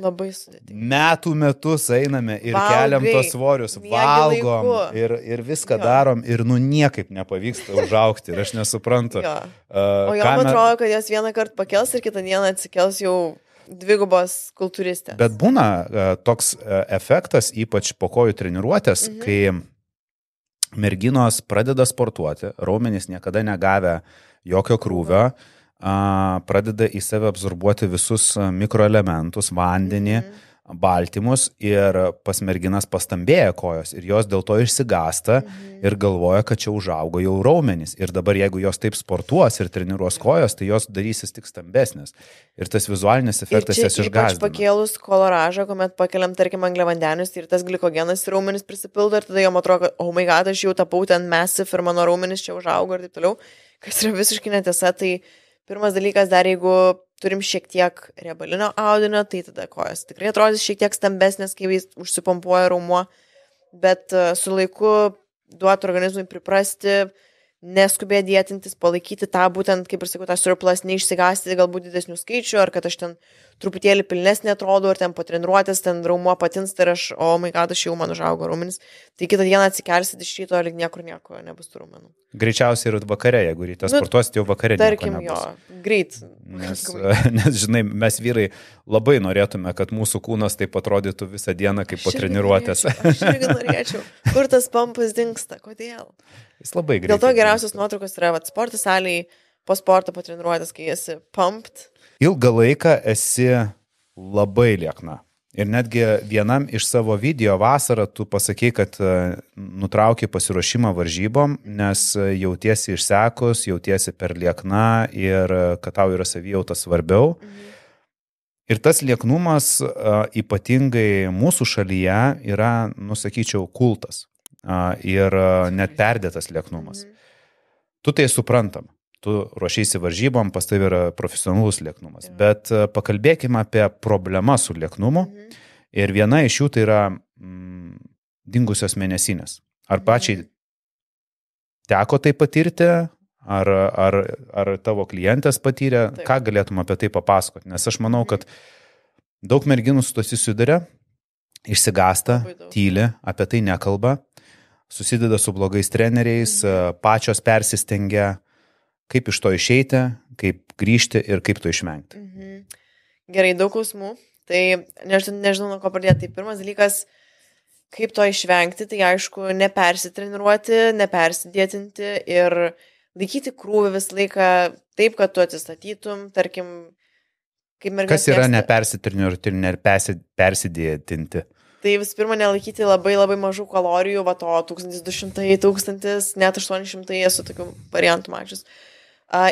Labai sudėtinga. Metų metus einame ir Valgai, keliam tos svorius, valgom ir, ir viską jo. Darom ir nu niekaip nepavyksta užaugti ir aš nesuprantu. Jo. O jo kamer... atrodo, kad jos vieną kartą pakels ir kitą dieną atsikels jau dvigubos kultūristės. Bet būna uh, toks uh, efektas, ypač po kojų treniruotės, mhm. kai merginos pradeda sportuoti, raumenys niekada negavę jokio krūvio, uh, pradeda į save absorbuoti visus mikroelementus, vandenį, mhm. baltymus ir pas merginas pastambėja kojos ir jos dėl to išsigasta mhm. ir galvoja, kad čia užaugo jau raumenys. Ir dabar jeigu jos taip sportuos ir treniruos kojos, tai jos darysis tik stambesnis. Ir tas vizualinis efektas jas išgąsdina. Ir čia ypač pakėlus koloražą, kuomet pakeliam, tarkim, angliavandenius ir tas glikogenas ir raumenis prisipildo ir tada jom atrodo, kad, oh my god, aš jau tapau ten massive ir mano raumenis čia užaugo ir taip toliau, kas yra visiškai netiesa. Tai pirmas dalykas, dar jeigu turim šiek tiek riebalinio audinio, tai tada kojas tikrai atrodys šiek tiek stambesnės, kai jis užsipompuoja raumuo, bet su laiku duoti organizmui priprasti, neskubė dietintis, palaikyti tą būtent, kaip ir sakau, tą surplus, neišsigąsti galbūt didesnių skaičių, ar kad aš ten truputėlį pilnesnį atrodau, ar ten patreniruotis, ten raumuo patinsta ir aš, o my god, aš jau man užaugo raumenis, tai kitą dieną atsikelsit iš ryto, ar niekur nieko nebus tų raumenų. Greičiausiai ir vakare, jeigu ryte sportuosit, jau vakare nieko nebus. Tarkim, jo, greit. Nes, nes, žinai, mes vyrai labai norėtume, kad mūsų kūnas taip atrodytų visą dieną, kaip po treniruotės. Aš irgi norėčiau. Kur tas pampas dingsta? Kodėl? Jis labai greitai. Dėl to geriausios nuotraukos yra vat, sporto salėje, po sporto patreniruotas, kai esi pumped. Ilgą laiką esi labai liekna Ir netgi vienam iš savo video vasarą tu pasakei, kad nutraukė pasiruošimą varžybom, nes jautiesi išsekus, jautiesi per liekną ir kad tau yra savijauta svarbiau. Mhm. Ir tas lieknumas ypatingai mūsų šalyje yra, nusakyčiau, kultas ir net perdėtas lieknumas. Mhm. Tu tai suprantam. Tu ruošėsi varžybom, pas tai yra profesionalus lieknumas. Bet pakalbėkime apie problemą su lieknumu. Mhm. Ir viena iš jų tai yra mm, dingusios mėnesinės. Ar pačiai teko tai patirti, ar, ar, ar tavo klientės patyrė, taip. Ką galėtum apie tai papasakoti? Nes aš manau, kad daug merginų su to susiduria, išsigasta, tyli, apie tai nekalba, susideda su blogais treneriais, mhm. pačios persistengia. Kaip iš to išeiti, kaip grįžti ir kaip to išvengti. Mhm. Gerai, daug klausimų. Tai nežinau, nežinau, nuo ko pradėti. Tai pirmas dalykas, kaip to išvengti, tai aišku, nepersitreniruoti, nepersidėtinti ir laikyti krūvį visą laiką taip, kad tu atsistatytum, tarkim, kaip merginas. Kas yra nepersitreniruoti ir nepersidėtinti? Tai vis pirma, nelaikyti labai labai mažų kalorijų, va to tūkstantis du šimtai, tūkstantis, net aštuoni šimtai esu tokių variantų mačius.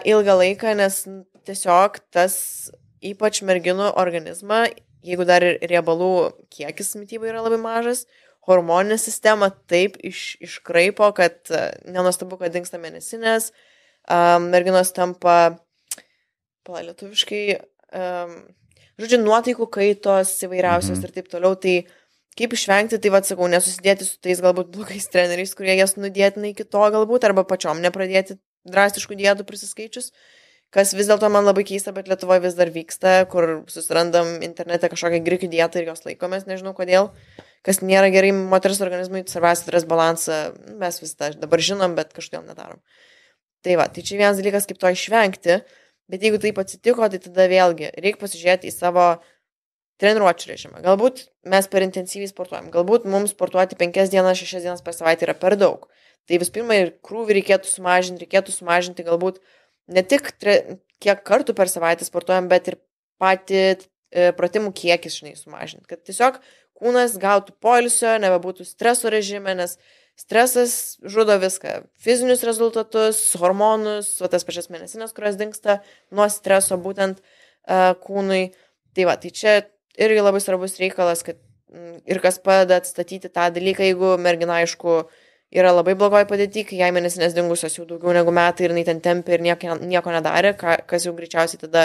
Ilgą laiką, nes tiesiog tas ypač merginų organizmą, jeigu dar ir riebalų kiekis mitybai yra labai mažas, hormoninė sistema taip iš, iškraipo, kad nenuostabu, kad dingsta mėnesinės, merginos tampa pala, lietuviškai, žodžiu, nuotaikų kaitos įvairiausios mhm. ir taip toliau, tai kaip išvengti, tai vat sakau, nesusidėti su tais galbūt blogais treneriais, kurie jas nudėtina iki to galbūt, arba pačiom nepradėti drastiškų dietų prisiskaičius, kas vis dėlto man labai keista, bet Lietuvoje vis dar vyksta, kur susirandam internete kažkokią grikių dietą ir jos laikomės, nežinau kodėl, kas nėra gerai moters organizmui, svarbiausia atras balansą, mes vis tą dabar žinom, bet kažkodėl nedarom. Tai va, tai čia vienas dalykas, kaip to išvengti, bet jeigu taip atsitiko, tai tada vėlgi reikia pasižiūrėti į savo treniruočių režimą. Galbūt mes per intensyviai sportuojam, galbūt mums sportuoti penkias dienas, šešias dienas per savaitę yra per daug. Tai vis pirma ir krūvį reikėtų sumažinti, reikėtų sumažinti galbūt ne tik tre, kiek kartų per savaitę sportuojam, bet ir patį e, pratimų kiekis, žinai, sumažinti. Kad tiesiog kūnas gautų poilsio, nebebūtų streso režime, nes stresas žudo viską. Fizinius rezultatus, hormonus, va, tas pačias mėnesinės, kurios dingsta nuo streso būtent e, kūnui. Tai va, tai čia irgi labai svarbus reikalas, kad ir kas padeda atstatyti tą dalyką, jeigu mergina, aišku, yra labai blogoj padėty, kai jai mėnesinės dingusios jau daugiau negu metai ir jinai ten tempė ir nieko, nieko nedarė, kas jau greičiausiai tada,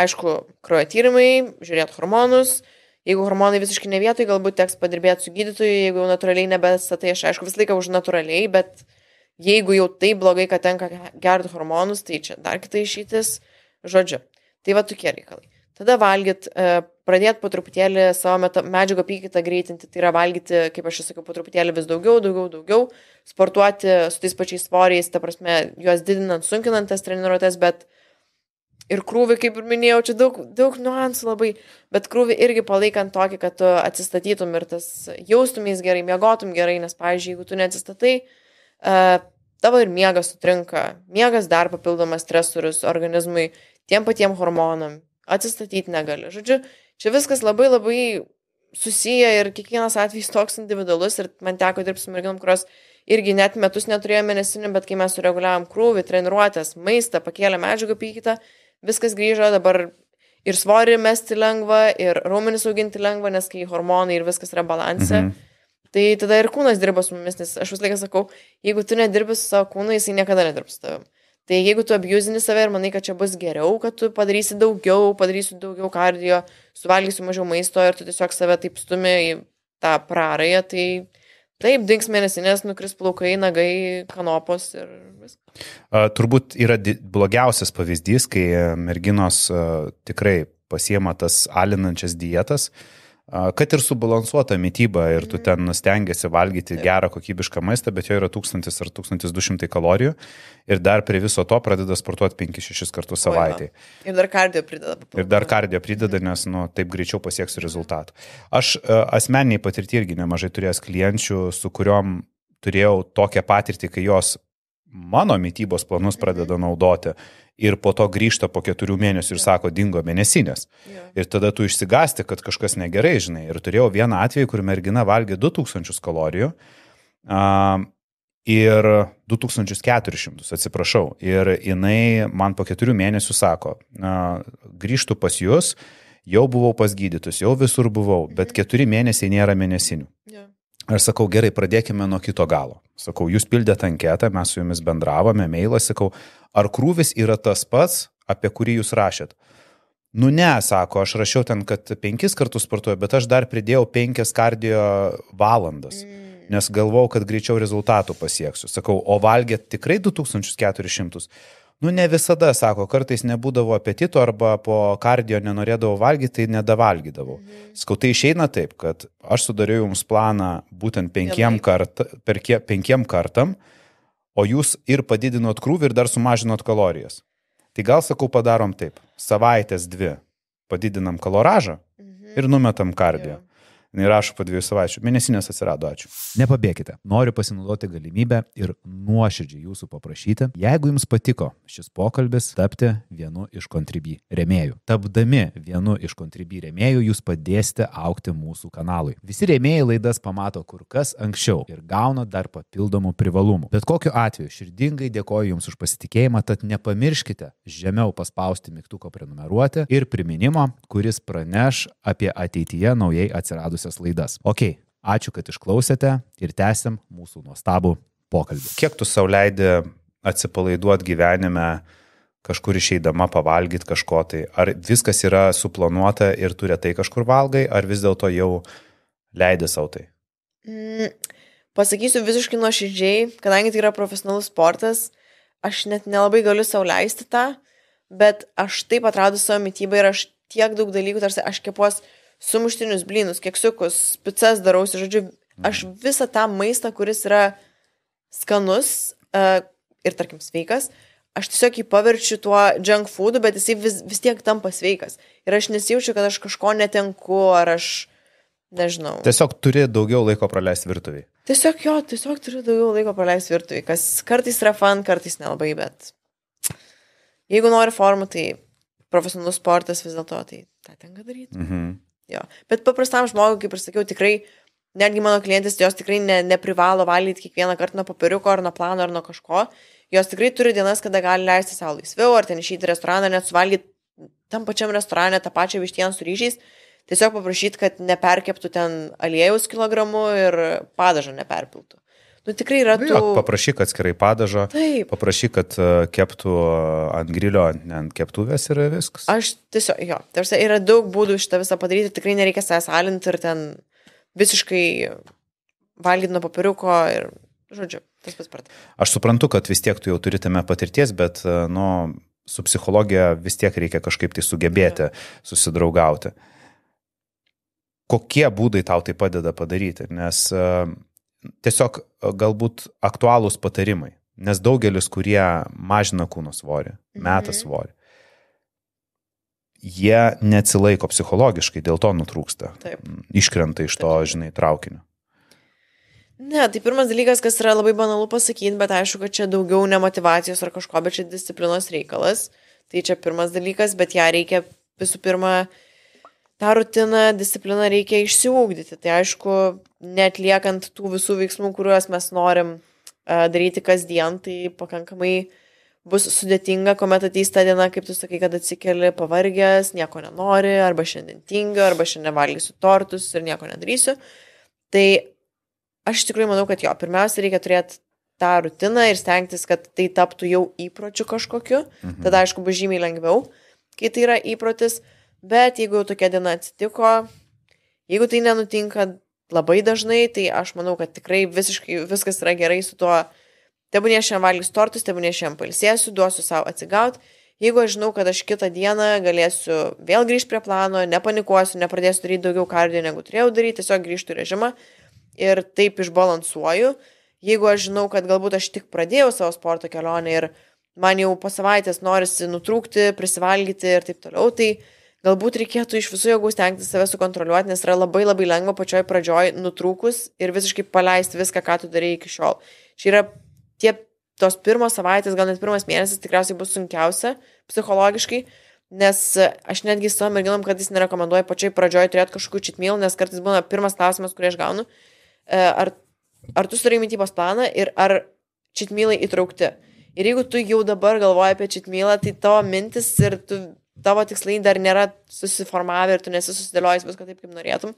aišku, kraujo tyrimai, žiūrėt hormonus, jeigu hormonai visiškai ne vietoj, galbūt teks padirbėti su gydytoju, jeigu jau natūraliai nebestatai, aš aišku, visą laiką už natūraliai, bet jeigu jau taip blogai, kad tenka gerti hormonus, tai čia dar kita išeitis, žodžiu, tai va tokie reikalai. Tada valgyt, pradėt po truputėlį savo medžiagą apykaitą greitinti, tai yra valgyti, kaip aš jau sakiau, po truputėlį vis daugiau, daugiau, daugiau, sportuoti su tais pačiais svoriais, ta prasme, juos didinant, sunkinant tas treniruotės, bet ir krūvį, kaip ir minėjau, čia daug, daug nuansų labai, bet krūvį irgi palaikant tokį, kad tu atsistatytum ir tas jaustumės gerai, miegotum gerai, nes, pavyzdžiui, jeigu tu neatsistatai, tavo ir miegas sutrinka, miegas dar papildomas stresorius organizmui, tiem patiem hormonam. Atsistatyti negali. Žodžiu, čia viskas labai labai susiję ir kiekvienas atvejs toks individualus ir man teko dirbti su merginom, kurios irgi net metus neturėjo mėnesinių, bet kai mes sureguliavom krūvį, treniruotės, maistą, pakėlė medžiagą apykitą, viskas grįžo, dabar ir svorį mesti lengva, ir raumenis auginti lengva, nes kai hormonai ir viskas yra balanse, mhm. tai tada ir kūnas dirba su mumis, nes aš vis laiką sakau, jeigu tu nedirbi su savo kūnu, jisai niekada nedirbs su tavimi. Tai jeigu tu abjuzini save ir manai, kad čia bus geriau, kad tu padarysi daugiau, padarysi daugiau kardijo, suvalgysi mažiau maisto ir tu tiesiog save taip stumi į tą prarąją, tai taip, dings mėnesinės, nukris plaukai, nagai, kanopos ir viskas. Turbūt yra blogiausias pavyzdys, kai merginos tikrai pasiema tas alinančias dietas, kad ir subalansuota mityba ir tu ten stengiasi valgyti taip. Gerą kokybišką maistą, bet jo yra tūkstantis ar tūkstantis du šimtai kalorijų ir dar prie viso to pradeda sportuoti penkis šešis kartus savaitėje. Ir dar kardio prideda. Ir dar kardio prideda, nes nu, taip greičiau pasieksiu rezultatų. Aš asmeniai patirtį irgi nemažai turėjęs klienčių, su kuriuom turėjau tokią patirtį, kai jos mano mitybos planus pradeda naudoti ir po to grįžta po keturių mėnesių ir sako, dingo mėnesinės. Ir tada tu išsigąsti, kad kažkas negerai, žinai. Ir turėjau vieną atvejį, kur mergina valgė du tūkstančius kalorijų uh, ir du tūkstančius keturis šimtus, atsiprašau. Ir jinai man po keturių mėnesių sako, uh, grįžtu pas jūs, jau buvau pas gydytus, jau visur buvau, bet keturi mėnesiai nėra mėnesinių. Yeah. Ir sakau, gerai, pradėkime nuo kito galo. Sakau, jūs pildėt anketą, mes su jumis bendravome, meilą, sakau, ar krūvis yra tas pats, apie kurį jūs rašėt? Nu ne, sako, aš rašiau ten, kad penkis kartus sportuoju, bet aš dar pridėjau penkias kardio valandas, mm. nes galvau, kad greičiau rezultatų pasieksiu. Sakau, o valgėt tikrai du tūkstančius keturis šimtus? Nu ne visada, sako, kartais nebūdavo apetito arba po kardio nenorėdavau valgyti, tai nedavalgydavau. Mhm. Sakau, tai išeina taip, kad aš sudariau jums planą būtent penkiem, kart, perkie, penkiem kartam, o jūs ir padidinot krūvį ir dar sumažinot kalorijas. Tai gal, sakau, padarom taip, savaitės dvi padidinam kaloražą mhm. ir numetam kardio. Jo. Rašo po dviejų savaičių. Mėnesinės atsirado, ačiū. Nepabėkite. Noriu pasinaudoti galimybę ir nuoširdžiai jūsų paprašyti, jeigu jums patiko šis pokalbis, tapti vienu iš Contribui rėmėjų. Tapdami vienu iš Contribui rėmėjų, jūs padėsite aukti mūsų kanalui. Visi rėmėjai laidas pamato kur kas anksčiau ir gauna dar papildomų privalumų. Bet kokiu atveju širdingai dėkoju jums už pasitikėjimą, tad nepamirškite žemiau paspausti mygtuko prenumeruoti ir priminimo, kuris praneš apie ateityje naujai atsiradus laidas. Ok, ačiū, kad išklausėte ir tęsim mūsų nuostabų pokalbį. Kiek tu sau leidi atsipalaiduot gyvenime, kažkur išeidama pavalgyti kažko tai? Ar viskas yra suplanuota ir tu retai kažkur valgai, ar vis dėlto jau leidi sau tai? Mm, pasakysiu visiškai nuoširdžiai, kadangi tai yra profesionalus sportas, aš net nelabai galiu sau leisti tą, bet aš taip atradau savo mitybą ir aš tiek daug dalykų, tarsi aš kepuos sumuštinius, blynus, keksiukus, picas darausi, žodžiu, aš visą tą maistą, kuris yra skanus uh, ir, tarkim, sveikas, aš tiesiog jį paverčiu tuo junk foodu, bet jisai vis, vis tiek tampa sveikas. Ir aš nesijaučiu, kad aš kažko netenku, ar aš, nežinau. Tiesiog turi daugiau laiko praleisti virtuviai. Tiesiog jo, tiesiog turi daugiau laiko praleisti virtuviai, kas kartais yra fan, kartais nelabai, bet jeigu nori formų, tai profesionalus sportas vis dėlto, tai tą tenka daryti. Mhm. Jo. Bet paprastam žmogui, kaip ir sakiau, tikrai, netgi mano klientis, jos tikrai ne, neprivalo valyti kiekvieną kartą nuo papiriuko, ar nuo plano, ar nuo kažko. Jos tikrai turi dienas, kada gali leisti savo laisviau, ar ten išeiti į restoraną, net suvalgyti tam pačiam restorane, tą pačią vištieną su ryžiais. Tiesiog paprašyti, kad neperkeptų ten aliejaus kilogramų ir padažą neperpiltų. Nu tikrai yra tų... Jo, paprašyk atskirai padažo, taip. Paprašyk, kad keptų ant grilio, ne ant keptuvės yra viskas. Aš tiesiog, jo, tarsi yra daug būdų šitą visą padaryti, tikrai nereikia savęs alinti ir ten visiškai valgyti nuo papiriuko ir, žodžiu, tas pats pratė. Aš suprantu, kad vis tiek tu jau turi tame patirties, bet, nu, su psichologija vis tiek reikia kažkaip tai sugebėti, ja. Susidraugauti. Kokie būdai tau tai padeda padaryti, nes... Tiesiog galbūt aktualūs patarimai, nes daugelis, kurie mažina kūno svorį, meta svorį, jie neatsilaiko psichologiškai, dėl to nutrūksta, taip. Iškrenta iš to, žinai, traukinio. Ne, tai pirmas dalykas, kas yra labai banalu pasakyti, bet aišku, kad čia daugiau ne motivacijos ar kažko, bet čia disciplinos reikalas, tai čia pirmas dalykas, bet ją reikia visų pirma... Ta rutina, disciplina reikia išsiugdyti. Tai aišku, netliekant tų visų veiksmų, kuriuos mes norim daryti kasdien, tai pakankamai bus sudėtinga, kuomet ateis ta diena, kaip tu sakai, kad atsikeli pavargęs, nieko nenori, arba šiandien tingiu, arba šiandien valgysiu tortus ir nieko nedarysiu. Tai aš tikrai manau, kad jo, pirmiausia, reikia turėti tą rutiną ir stengtis, kad tai taptų jau įpročiu kažkokiu. Mhm. Tada, aišku, bus žymiai lengviau, kai tai yra įprotis. Bet jeigu jau tokia diena atsitiko, jeigu tai nenutinka labai dažnai, tai aš manau, kad tikrai visiškai viskas yra gerai su tuo, tebūnie šiam valgysiu tortus, tebūnie šiam pailsėsiu, duosiu savo atsigauti. Jeigu aš žinau, kad aš kitą dieną galėsiu vėl grįžti prie plano, nepanikuosiu, nepradėsiu daryti daugiau kardio, negu turėjau daryti, tiesiog grįžtų į režimą ir taip išbalansuoju. Jeigu aš žinau, kad galbūt aš tik pradėjau savo sporto kelionę ir man jau po savaitės norisi nutrūkti, prisivalgyti ir taip toliau, tai galbūt reikėtų iš visų jėgų stengti save sukontroliuoti, nes yra labai labai lengva pačioj pradžioj nutrūkus ir visiškai paleisti viską, ką tu darėjai iki šiol. Čia yra tie tos pirmos savaitės, gal net pirmas mėnesis tikriausiai bus sunkiausia psichologiškai, nes aš netgi savo merginom, kad jis nerekomenduoja pačioj pradžioj turėti kažkokių cheat meal, nes kartais būna pirmas klausimas, kurį aš gaunu, ar, ar tu surinkai mitybos planą ir ar cheat mealai įtraukti. Ir jeigu tu jau dabar galvoji apie cheat mealą, tai tavo mintis ir tu, tavo tikslai dar nėra susiformavę ir tu nesi susidėliojęs viską taip, kaip norėtum.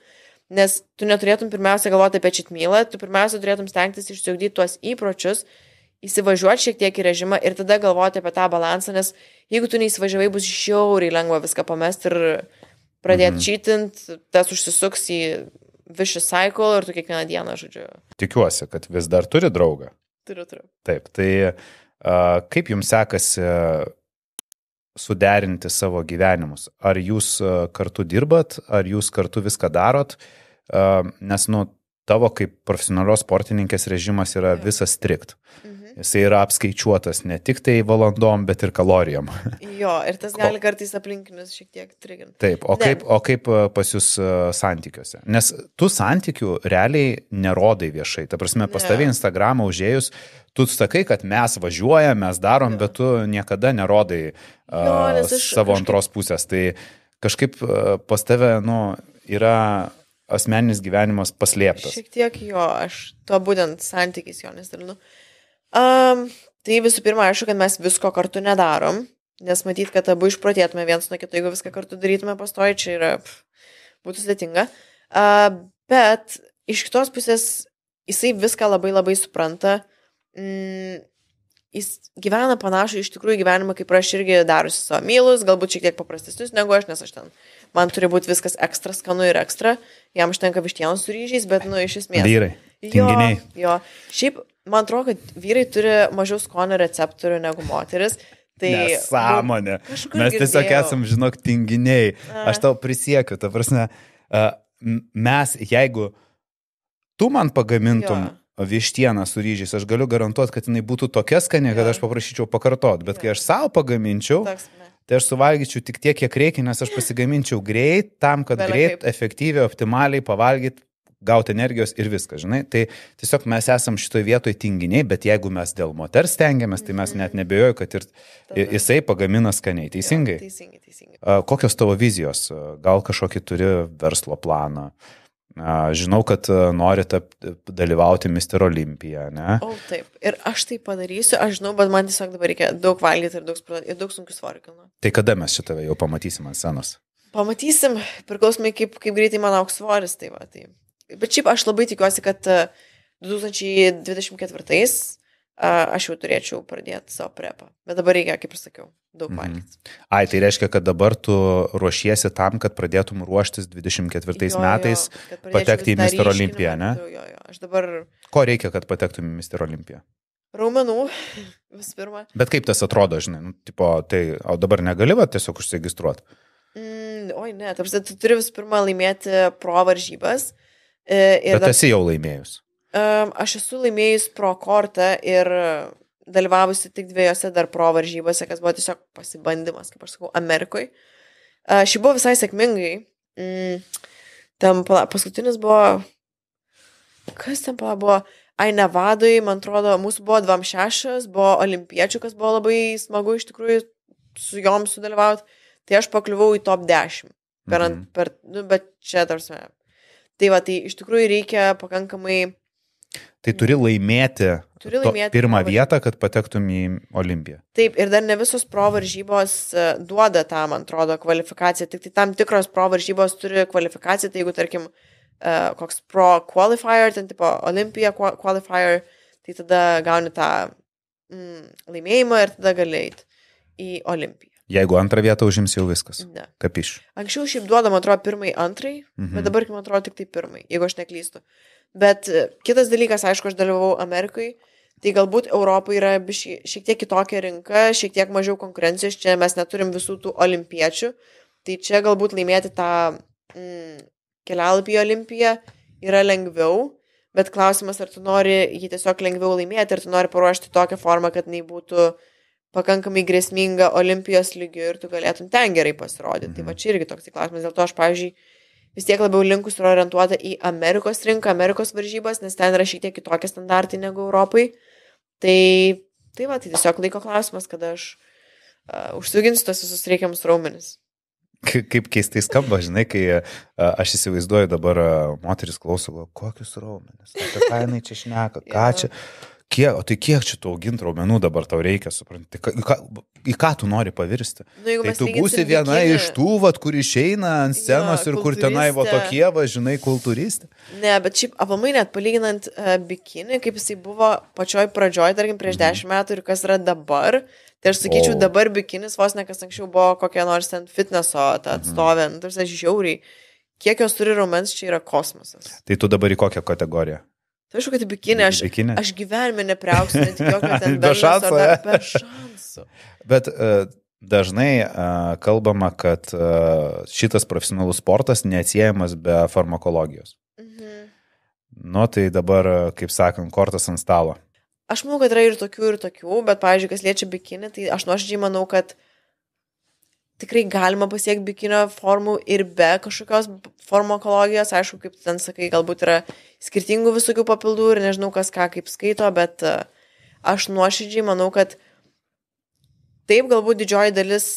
Nes tu neturėtum pirmiausia galvoti apie cheat mealą, tu pirmiausia turėtum stengtis išsiugdyti tuos įpročius, įsivažiuoti šiek tiek į režimą ir tada galvoti apie tą balansą, nes jeigu tu neįsivažiavai, bus žiauriai lengva viską pamesti ir pradėti mm-hmm. cheatint, tas užsisuks į vicious cycle ir tu kiekvieną dieną, žodžiu. Tikiuosi, kad vis dar turi draugą. Turiu, turiu. Taip, tai uh, kaip jums sekasi suderinti savo gyvenimus? Ar jūs kartu dirbat, ar jūs kartu viską darot? Uh, nes, nu, tavo kaip profesionalios sportininkės režimas yra visas strikt. Mhm. Jisai yra apskaičiuotas ne tik tai valandom, bet ir kalorijom. Jo, ir tas gali kartais aplinkinius šiek tiek triginti. Taip, o kaip, o kaip pas jūs santykiuose? Nes tu santykių realiai nerodai viešai. Ta prasme, pas tavį Instagramą užėjus, tu sakai, kad mes važiuojam, mes darom, ne. Bet tu niekada nerodai uh, jo, savo kažkaip... antros pusės. Tai kažkaip uh, pas tave nu, yra... asmeninis gyvenimas paslėptas. Šiek tiek jo, aš tuo būtent santykiais jo nesidalinu. Um, tai visų pirma, aišku, kad mes visko kartu nedarom, nes matyt, kad abu išprotėtume viens nuo kito, jeigu viską kartu darytume pastoji, čia yra, pff, būtų sudėtinga. Uh, bet iš kitos pusės jisai viską labai labai supranta. Mm, jis gyvena panašų iš tikrųjų gyvenimą, kaip aš irgi darusi savo mylus, galbūt šiek tiek paprastesnius negu aš, nes aš ten, man turi būti viskas ekstra skanu ir ekstra, jam užtenka vištienos su ryžiais, bet nu iš esmės. Vyrai, tinginiai. Jo, jo. Šiaip, man atrodo, kad vyrai turi mažiau skonio receptorių negu moteris. Tai, nesąmonė. Nu, mes girdėjau. Tiesiog esam, žinok, tinginiai. A. Aš tau prisiekiu, ta prasme, mes, jeigu tu man pagamintum, jo. Vištieną su ryžiais, aš galiu garantuoti, kad jinai būtų tokia skanė, kad aš paprašyčiau pakartot, bet kai aš savo pagaminčiau, tai aš suvalgyčiau tik tiek, kiek reikia, nes aš pasigaminčiau greit, tam, kad greit, efektyviai, optimaliai pavalgyti, gauti energijos ir viską, žinai. Tai tiesiog mes esam šitoje vietoje tinginiai, bet jeigu mes dėl moters stengiamės, tai mes net nebejoju, kad ir jisai pagamina skaniai. Teisingai? Teisingai, teisingai. Kokios tavo vizijos? Gal kažkokį turi verslo planą? Žinau, kad nori dalyvauti Mister Olympia, ne? O, taip. Ir aš tai padarysiu, aš žinau, bet man tiesiog dabar reikia daug valgyti ir daug, ir daug sunkių svorių. Tai kada mes šitą jau pamatysim ant scenos? Pamatysim, priklausomai, kaip, kaip greitai man auks svoris. Tai va, tai. Bet šiaip aš labai tikiuosi, kad du tūkstančiai dvidešimt ketvirtais aš jau turėčiau pradėti savo prepą. Bet dabar reikia, kaip ir sakiau, daug valgyti. Mm. Ai, tai reiškia, kad dabar tu ruošiesi tam, kad pradėtum ruoštis dvidešimt ketvirtais jo, metais jo, patekti į Mister Olimpiją, ne? Jo, jo, aš dabar... Ko reikia, kad patektum į Mister Olimpiją? Raumenų, vis pirma. Bet kaip tas atrodo, žinai? Nu, tipo, tai, o dabar negali va, tiesiog užsiregistruoti? Mm, oi, ne, tarp, tu turi vis pirma laimėti pro varžybas. Ir bet esi jau laimėjus. Aš esu laimėjus pro kortą ir dalyvavusi tik dviejose dar pro varžybose, kas buvo tiesiog pasibandymas, kaip aš sakau, Amerikoj. Ši buvo visai sėkmingai. Tam paskutinis buvo... Kas ten buvo? Ai, Nevadoj, man atrodo, mūsų buvo dvidešimt šešios, buvo olimpiečių, kas buvo labai smagu iš tikrųjų su jom sudalyvauti. Tai aš pakliuvau į top dešimt. Per, mm-hmm. per, nu, bet čia tarsi. Tai va, tai iš tikrųjų reikia pakankamai... Tai turi laimėti, turi laimėti pirmą provaržybą. Vietą, kad patektum į Olimpiją. Taip, ir dar ne visos provaržybos duoda tą, man atrodo, kvalifikaciją. Tik tai tam tikros provaržybos turi kvalifikaciją. Tai jeigu, tarkim, koks pro qualifier, ten tipo Olimpija qualifier, tai tada gauni tą mm, laimėjimą ir tada gali eiti į Olimpiją. Jeigu antrą vietą užims, jau viskas. Ne. Kapiš. Anksčiau šiaip duoda, man atrodo, pirmai antrai, mhm. bet dabar, man atrodo, tik tai pirmai, jeigu aš neklystu. Bet kitas dalykas, aišku, aš dalyvau Amerikai, tai galbūt Europai yra šiek tiek kitokia rinka, šiek tiek mažiau konkurencijos, čia mes neturim visų tų olimpiečių, tai čia galbūt laimėti tą mm, kelialapį į Olimpiją yra lengviau, bet klausimas, ar tu nori jį tiesiog lengviau laimėti, ar tu nori paruošti tokią formą, kad jinai būtų pakankamai grėsminga Olimpijos lygiu ir tu galėtum ten gerai pasirodyti. Mm. Tai va čia irgi toks klausimas, dėl to aš, pavyzdžiui, vis tiek labiau linkus yra orientuota į Amerikos rinką, Amerikos varžybas, nes ten yra šiek tiek kitokie standartai negu Europai. Tai Tai va, tai tiesiog laiko klausimas, kada aš uh, užsiauginsiu tos visus reikiamus raumenis. Kaip keistai skamba, žinai, kai aš įsivaizduoju dabar moteris klauso, kokius raumenis, apie ką jinai čia šneka, ką čia, kiek, o tai kiek čia tau augint raumenų dabar tau reikia, supranti, ka, ka, į ką tu nori pavirsti. Nu, tai tu būsi viena bikinį... iš tų, vat, kur išeina ant scenos jo, ir kur tenai va tokie, va, žinai, kultūristė. Ne, bet šiaip apamai net palyginant uh, bikinį, kaip jisai buvo pačioj pradžioj, tarkim, prieš dešimt mm. metų ir kas yra dabar. Tai aš sakyčiau, oh. dabar bikinis vos nekas anksčiau buvo kokia nors ten fitneso atstovė, mm. tarsi žiauriai. Kiek jos turi raumens, čia yra kosmosas. Tai tu dabar į kokią kategoriją? Tai aišku, kad į bikinį. Aš, aš gyvenime nepriauksiu, net jokio ten be šansų. Ar be šansų. Bet uh, dažnai uh, kalbama, kad uh, šitas profesionalus sportas neatsiejamas be farmakologijos. Mhm. Nu, tai dabar, kaip sakant, kortas ant stalo. Aš manau, kad yra ir tokių, ir tokių, bet, pavyzdžiui, kas liečia bikinį, tai aš nuoširdžiai manau, kad tikrai galima pasiekti bikinio formų ir be kažkokios farmakologijos. Aišku, kaip ten sakai, galbūt yra skirtingų visokių papildų ir nežinau, kas ką kaip skaito, bet aš nuoširdžiai manau, kad taip galbūt didžioji dalis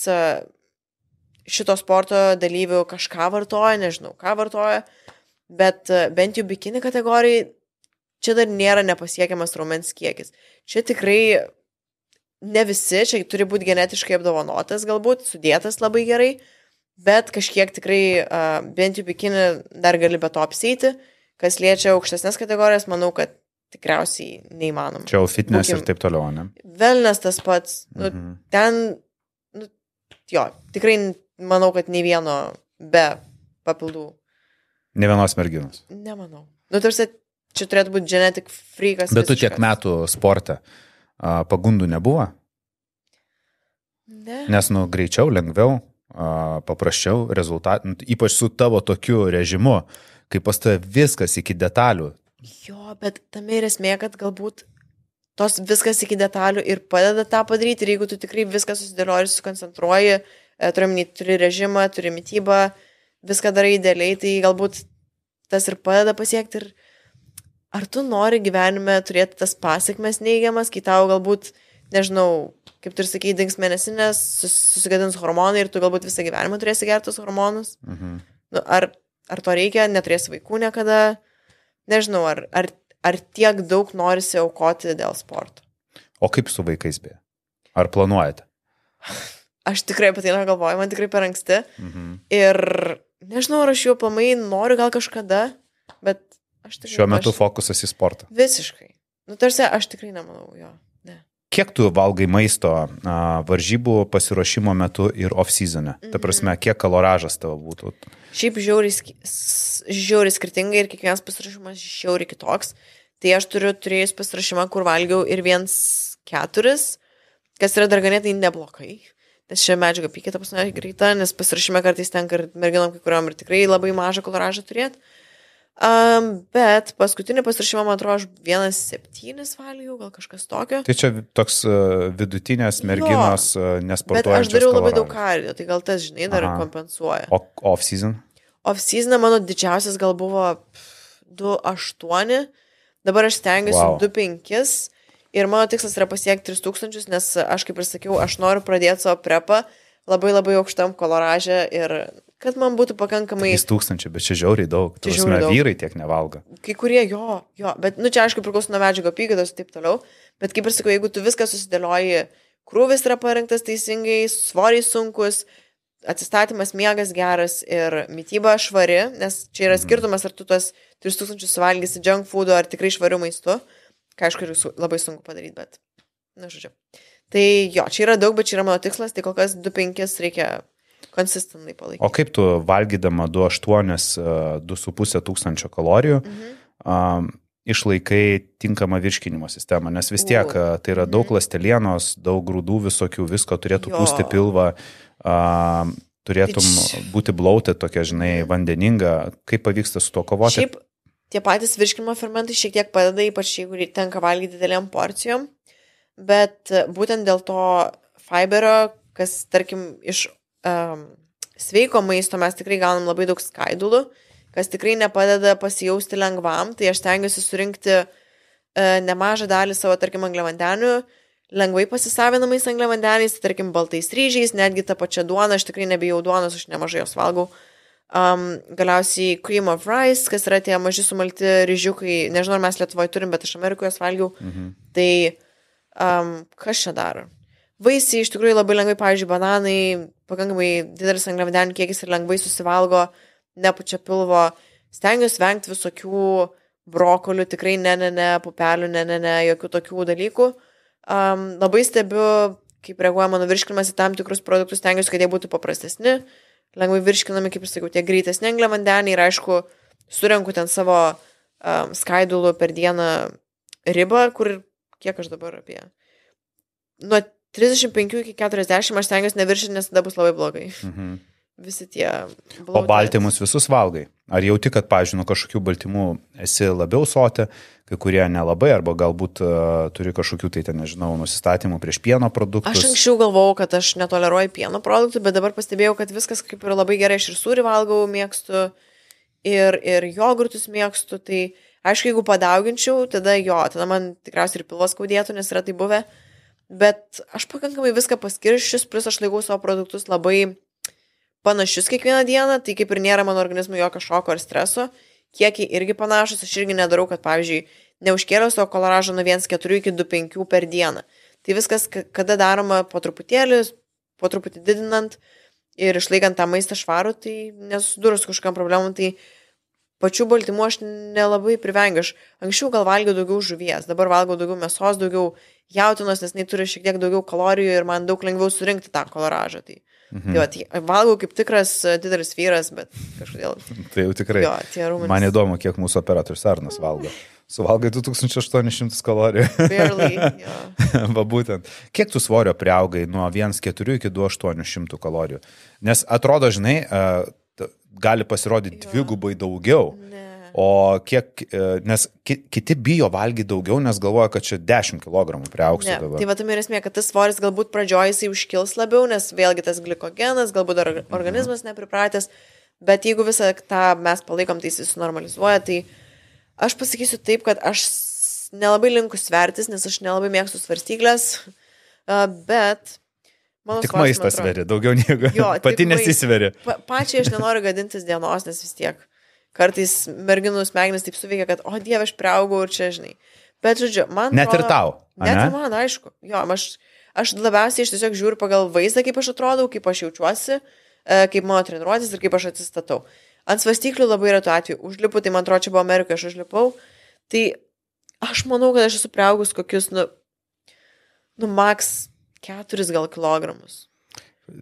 šito sporto dalyvių kažką vartoja, nežinau, ką vartoja, bet bent jau bikinį kategorijai čia dar nėra nepasiekiamas raumens kiekis. Čia tikrai ne visi, čia turi būti genetiškai apdovanotas galbūt, sudėtas labai gerai, bet kažkiek tikrai uh, bent jau bikinį dar gali be to apsieiti. Kas liečia aukštesnės kategorijas, manau, kad tikriausiai neįmanoma. Čia jau fitness ir taip toliau, ne? Velnes tas pats. Nu, mhm. Ten, nu, jo, tikrai manau, kad nei vieno be papildų. Ne vienos merginos? Nemanau. Nu, tarsi, čia turėtų būti genetic freakas. Bet visiškas. Tu tiek metų sporte a, pagundų nebuvo? Ne. Nes, nu, greičiau, lengviau, a, paprasčiau rezultatų. Ypač su tavo tokiu režimu, kai pas tave viskas iki detalių. Jo, bet tame ir esmė, kad galbūt tos viskas iki detalių ir padeda tą padaryti. Ir jeigu tu tikrai viską susidėlioji, susikoncentruoji, turi, turi režimą, turi mitybą, viską darai idealiai, tai galbūt tas ir padeda pasiekti ir ar tu nori gyvenime turėti tas pasekmes neigiamas, kai tau galbūt, nežinau, kaip tu ir sakei, dings mėnesinės, susigadins hormonai ir tu galbūt visą gyvenimą turėsi gertus hormonus. Mhm. Nu, ar, ar to reikia, neturėsi vaikų niekada, nežinau, ar, ar, ar tiek daug norisi aukoti dėl sporto. O kaip su vaikais beje? Ar planuojate? Aš tikrai apie tai negalvoju, man tikrai per anksti. Mhm. Ir nežinau, ar aš jau pamai noriu gal kažkada, bet tikrai, šiuo metu aš... fokusas į sportą. Visiškai. Nu, tarsi, aš tikrai nemanau, jo. Ne. Kiek tu valgai maisto a, varžybų pasiruošimo metu ir off-season'e? Mm-hmm. Ta prasme, kiek kaloražas tavo būtų? Šiaip žiauriai, žiauriai skirtingai ir kiekvienas pasiruošimas žiauriai kitoks. Tai aš turiu turėjus pasiruošimą, kur valgiau ir viens keturis, kas yra dar ganėtai neblokai. Nes šią medžiagą pykė, ta prasme, greita, nes pasiruošime kartais tenka ir merginom kai kuriuom ir tikrai labai mažą kaloražą turėti. Um, bet paskutinį pasirašymą, man atrodo, aš vienas septynis valgiau, gal kažkas tokio. Tai čia toks uh, vidutinės merginos uh, nesportuojančios kaloražas. Bet aš dariau labai daug kardio, tai gal tas, žinai, dar aha. kompensuoja. O off-season? Off-season, mano didžiausias gal buvo du aštuoni, dabar aš stengiuosi wow. du penki ir mano tikslas yra pasiekti tris tūkstančius, nes aš kaip ir sakiau, aš noriu pradėti savo prepą labai labai aukštam kaloraže ir kad man būtų pakankamai... trys tūkstančiai, bet čia žiauriai daug. Čia žiauriai daug. Vyrai tiek nevalga. Kai kurie jo, jo, bet, nu, čia aišku priklauso nuo medžiago apygardos ir taip toliau, bet kaip ir sakau, jeigu tu viską susidėlioji, krūvis yra parinktas teisingai, svoriai sunkus, atsistatymas, miegas geras ir mityba švari, nes čia yra skirtumas, ar tu tuos tris tūkstančius suvalgysi junk food'o, ar tikrai švariu maistu, ką aišku labai sunku padaryti, bet, nu, žodžiu. Tai jo, čia yra daug, bet čia yra mano tikslas, tai kol kas du penki reikia konsistentai palaikyti. O kaip tu valgydama du aštuoni, du su puse tūkstančio kalorijų mhm. um, išlaikai tinkamą virškinimo sistemą? Nes vis tiek uh. tai yra daug ląstelienos, daug grūdų visokių, visko turėtų jo. Pūsti pilvą, um, turėtum Tyč... būti blautė tokia, žinai, vandeninga. Kaip pavyksta su to kovoti? Šiaip tie patys virškinimo fermentai šiek tiek padeda, ypač jeigu tenka valgyti dideliam porcijom, bet būtent dėl to fiberio, kas tarkim iš sveiko maisto mes tikrai gaunam labai daug skaidulų, kas tikrai nepadeda pasijausti lengvam, tai aš stengiuosi surinkti nemažą dalį savo, tarkim, angliavandenių, lengvai pasisavinamais angliavandeniais, tarkim, baltais ryžiais, netgi tą pačią duoną, aš tikrai nebijau duonos, aš nemažai jos valgau. Um, galiausiai cream of rice, kas yra tie maži sumalti ryžiukai, nežinau, ar mes Lietuvoje turim, bet aš Amerikoje jos valgiau. Mhm. Tai um, kas čia daro? Vaisiai iš tikrųjų labai lengvai, pavyzdžiui, bananai, pakankamai didelis angliavandenių kiekis ir lengvai susivalgo, nepučia pilvo, stengiuosi vengti visokių brokolių, tikrai ne, ne, ne, pupelių, ne, ne, ne, jokių tokių dalykų. Um, labai stebiu, kaip reaguoja mano virškinimas į tam tikrus produktus, stengiuosi, kad jie būtų paprastesni, lengvai virškinami, kaip ir sakiau, tie greitesni angliavandeniai ir, aišku, surenku ten savo um, skaidulų per dieną ribą, kur, kiek aš dabar apie, nuo trisdešimt penkių iki keturiasdešimt aš stengiuosi neviršinti, nes tada bus labai blogai. Mhm. Visi tie blauti. O baltymus visus valgai? Ar jauti, kad, pavyzdžiui, nuo kažkokių baltymų esi labiau soti, kai kurie nelabai, arba galbūt uh, turi kažkokių, tai ten, nežinau, nusistatymų prieš pieno produktus? Aš anksčiau galvojau, kad aš netoleruoju pieno produktų, bet dabar pastebėjau, kad viskas kaip ir labai gerai, aš ir sūrį valgau, mėgstu, ir, ir jogurtus mėgstu, tai aišku, jeigu padauginčiau, tada jo, tada man tikriausiai ir pilvas skaudėtų, nes yra tai buvę, bet aš pakankamai viską paskiršius, plus aš laikau savo produktus labai panašius kiekvieną dieną, tai kaip ir nėra mano organizmui jokio šoko ar streso, kiekiai irgi panašus, aš irgi nedarau, kad, pavyzdžiui, neužkėliau savo koloražo nuo nuo vieno keturių iki dviejų penkių per dieną. Tai viskas, kada daroma po truputėlį, po truputį didinant ir išlaikant tą maistą švarų, tai nesusidūrus kažkam problemų, tai pačių baltymų aš nelabai privengiu. Aš anksčiau gal valgiau daugiau žuvies, dabar valgau daugiau mėsos, daugiau jautinos, nes jinai turi šiek tiek daugiau kalorijų ir man daug lengviau surinkti tą koloražą. Tai, mhm. tai, va, tai valgau kaip tikras didelis vyras, bet kažkodėl. Tai jau tikrai. Jo, rūmenis... Man įdomu, kiek mūsų operatorius Arnas valgo. Suvalgai du tūkstančiai aštuonis šimtus kalorijų. Barely, jo. Va būtent. Kiek tu svorio priaugai nuo nuo vieno keturių iki dviejų aštuonių šimtų kalorijų? Nes atrodo, žinai, gali pasirodyti jo. Dvigubai daugiau, ne. O kiek, nes kiti bijo valgyti daugiau, nes galvoja, kad čia dešimt kilogramų priaugsiu ne. Dabar. Tai va, tam ir esmė, kad tas svoris galbūt pradžioj jisai užkils labiau, nes vėlgi tas glikogenas, galbūt dar organizmas mhm. nepripratęs, bet jeigu visą tą mes palaikom, tai jisai sunormalizuoja, tai aš pasakysiu taip, kad aš nelabai linku svertis, nes aš nelabai mėgstu svarstyklės, bet... Mano tik maistą sveri, daugiau nieko. Jo, pati nesisveri. Pa, pačiai aš nenoriu gadintis dienos, nes vis tiek kartais merginų smegenys taip suveikia, kad, o dieve, aš priaugau ir čia, žinai. Bet, žodžiu, man... Net atrodo, ir tau. Net ir man, aišku. Jo, aš, aš labiausiai iš tiesiog žiūriu pagal vaizdą, kaip aš atrodau, kaip aš jaučiuosi, kaip mano treniruotis ir kaip aš atsistatau. Ant svastyklių labai retu atveju užlipu, tai man atrodo, čia buvo Amerikoje, aš užlipau. Tai aš manau, kad aš esu priaugus kokius, nu, nu maks... keturis gal kilogramus.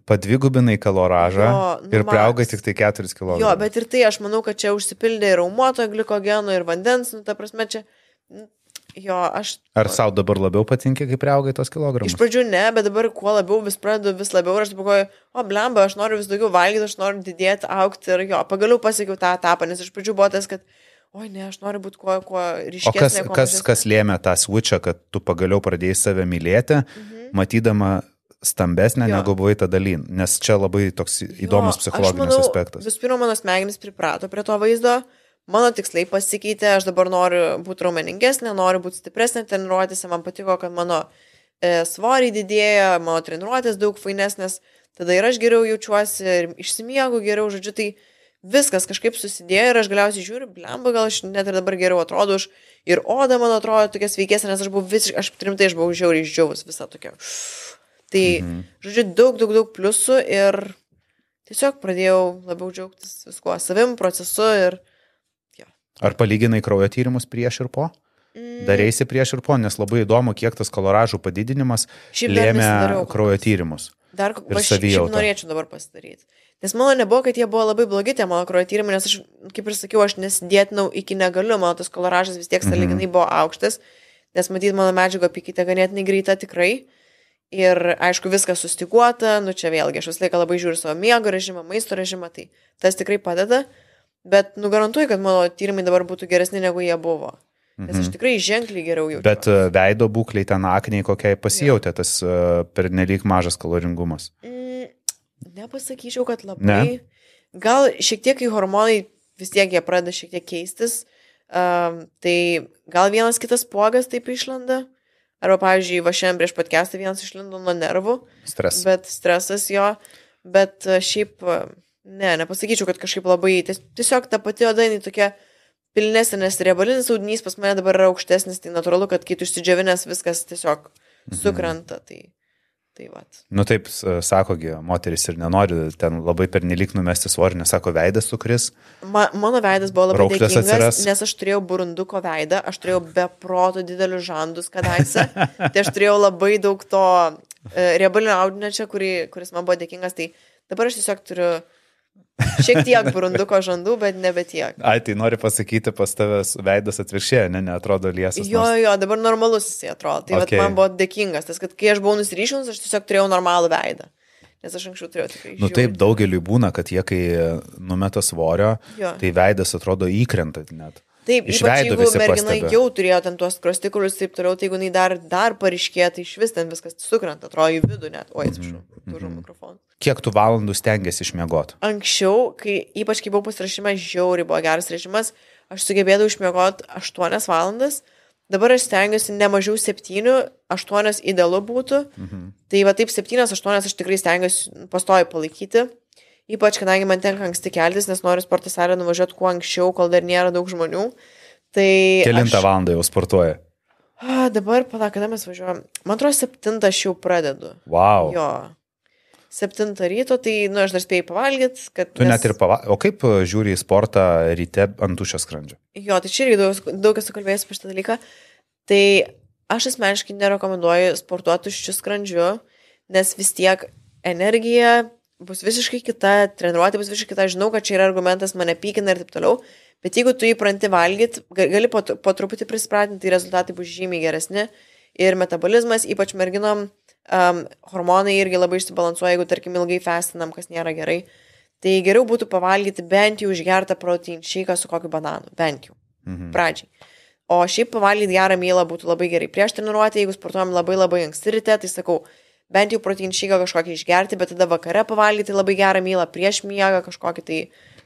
Padvigubinai kaloražą jo, nu, ir priaugai tik tai keturis kilogramus. Jo, bet ir tai aš manau, kad čia užsipildė ir raumuoto glikogenų, ir vandens, nu, ta prasme, čia, jo, aš... Ar sau dabar labiau patinkia, kai priaugai tos kilogramus? Iš pradžių ne, bet dabar kuo labiau vis pradedu, vis labiau, ir aš pakoju, o blemba, aš noriu vis daugiau valgyti, aš noriu didėti, augti, ir jo, pagaliau pasiekiau tą etapą, nes iš pradžių buvo tas, kad oi ne, aš noriu būti kuo, kuo ryškesnė. O kas, kas, kas lėmė tą switchą, kad tu pagaliau pradėjai save mylėti, mhm. matydama stambesnę, jo. Negu buvai tada lean? Nes čia labai toks įdomus jo, psichologinis manau, aspektas. Vis pirma, mano smegenys priprato prie to vaizdo, mano tikslai pasikeitė, aš dabar noriu būti raumeningesnė, noriu būti stipresnė treniruotėse, man patiko, kad mano e, svoriai didėja, mano treniruotės daug fainesnės, tada ir aš geriau jaučiuosi, ir išsimiegu geriau, žodžiu, tai viskas kažkaip susidėjo ir aš galiausiai žiūriu, blemba, gal aš net ir dabar geriau atrodo, aš ir oda, man atrodo, tokia sveikesnė, nes aš buvau visiškai, aš trimtai, aš buvau žiauriai išdžiaus, visą tokia. Tai, mhm. žodžiu, daug, daug, daug pliusų ir tiesiog pradėjau labiau džiaugtis viskuo, savim, procesu ir jo. Ar palyginai kraujo tyrimus prieš ir po? Darėsi prieš ir po, nes labai įdomu, kiek tas koloražų padidinimas lėmė kraujo tyrimus. Dar aš šiaip norėčiau dabar pasidaryti. Nes mano nebuvo, kad jie buvo labai blogi, tie mano kraujo tyrimai, nes aš, kaip ir sakiau, aš nesidėtinau iki negaliu, mano tas koloražas vis tiek mm-hmm. sąlyginai buvo aukštas, nes matyt, mano medžiago apykaita ganėtinai greita tikrai. Ir, aišku, viskas sustiguota, nu čia vėlgi, aš vis laiką labai žiūriu savo miego režimą, maisto režimą, tai tas tikrai padeda, bet nu garantuoju, kad mano tyrimai dabar būtų geresni, negu jie buvo. Mhm. Nes aš tikrai ženkliai geriau jaučiu. Bet veido būkliai ten akniai kokiai pasijautė tas per nelyg mažas kaloringumas? Mm, nepasakyčiau, kad labai. Ne? Gal šiek tiek į hormonai vis tiek jie pradeda šiek tiek keistis. Um, tai gal vienas kitas pogas taip išlenda. Arba, pavyzdžiui, va šiandien prieš podcastą vienas išlindo nuo nervų. Stres. Bet stresas jo. Bet šiaip, ne, nepasakyčiau, kad kažkaip labai, tiesiog ta pati oda, jinai tokia pilnesnė, nes riebalinis audinys pas mane dabar yra aukštesnis, tai natūralu, kad kai tu išsidžiavinęs, viskas tiesiog sukrenta, tai... Tai vat. Nu taip, sakogi, moteris ir nenori ten labai pernelyg numesti svorį, nes sako, veidas sukris. Ma, mano veidas buvo labai dėkingas, atsiras. Nes aš turėjau burunduko veidą, aš turėjau be proto didelius žandus kadaise, tai aš turėjau labai daug to e, riebalinio audinio čia, kurį, kuris man buvo dėkingas, tai dabar aš tiesiog turiu šiek tiek burunduko žandų, bet nebe tiek. Ai, tai nori pasakyti, pas tavęs veidas atviršėja, ne, neatrodo liesas. Jo, nors... jo, dabar normalus jisai atrodo. Tai okay. Vat man buvo dėkingas, tas, kad kai aš buvau nusryšinus, aš tiesiog turėjau normalų veidą. Nes aš anksčiau turėjau tikrai. Nu taip, daugeliui būna, kad jie, kai numeta svorio, jo. Tai veidas atrodo įkrenta net. Taip, iš ypač jeigu mergina pastebė. Jau turėjo ten tuos krostikulius, taip toliau, tai jeigu jinai dar, dar paryškėja, tai iš vis ten viskas sukrenta, atrodo į vidų net. Oi, atsiprašau, turiu mikrofoną. Kiek tu valandų stengiasi išmiegoti? Anksčiau, kai, ypač kai buvau pasirašymas, žiauriai buvo geras režimas, aš sugebėdavau išmiegoti aštuonias valandas, dabar aš stengiuosi ne mažiau septynių, aštuonių idealu būtų, mhm. Tai va taip septynias, aštuonias aš tikrai stengiuosi pastoju palaikyti. Ypač, kadangi man tenka anksti keltis, nes noriu sporto salę nuvažiuoti kuo anksčiau, kol dar nėra daug žmonių. Tai kelintą aš... valandą jau sportuoja? A, dabar, pana, kada mes važiuojam? Man atrodo, septintą aš jau pradedu. Wow. Jo. Septintą ryto, tai, nu, aš dar spėjau pavalgyti, kad... Tu nes... net ir pavalgyti. O kaip žiūri į sportą ryte ant tuščio skrandžio? Jo, tai čia irgi daug, daug esu kalbėjęs apie šitą dalyką. Tai aš asmeniškai nerekomenduoju sportuoti tuščiu skrandžiu, nes vis tiek energija... bus visiškai kita, treniruoti bus visiškai kita, žinau, kad čia yra argumentas, mane pykina ir taip toliau, bet jeigu tu įpranti valgyti, gali po, po truputį prispratinti, tai rezultatai bus žymiai geresni ir metabolizmas, ypač merginom, um, hormonai irgi labai išsibalansuoja, jeigu tarkim ilgai festinam, kas nėra gerai, tai geriau būtų pavalgyti bent jau išgertą protein šeiką su kokiu bananu, bent jau, mhm. Pradžiai. O šiaip pavalgyti gerą mylą būtų labai gerai prieš treniruoti, jeigu sportuojam labai labai anksti ryte, tai sakau, bent jau protein šeiką kažkokį išgerti, bet tada vakare pavalgyti labai gerą mylą, prieš miegą kažkokį tai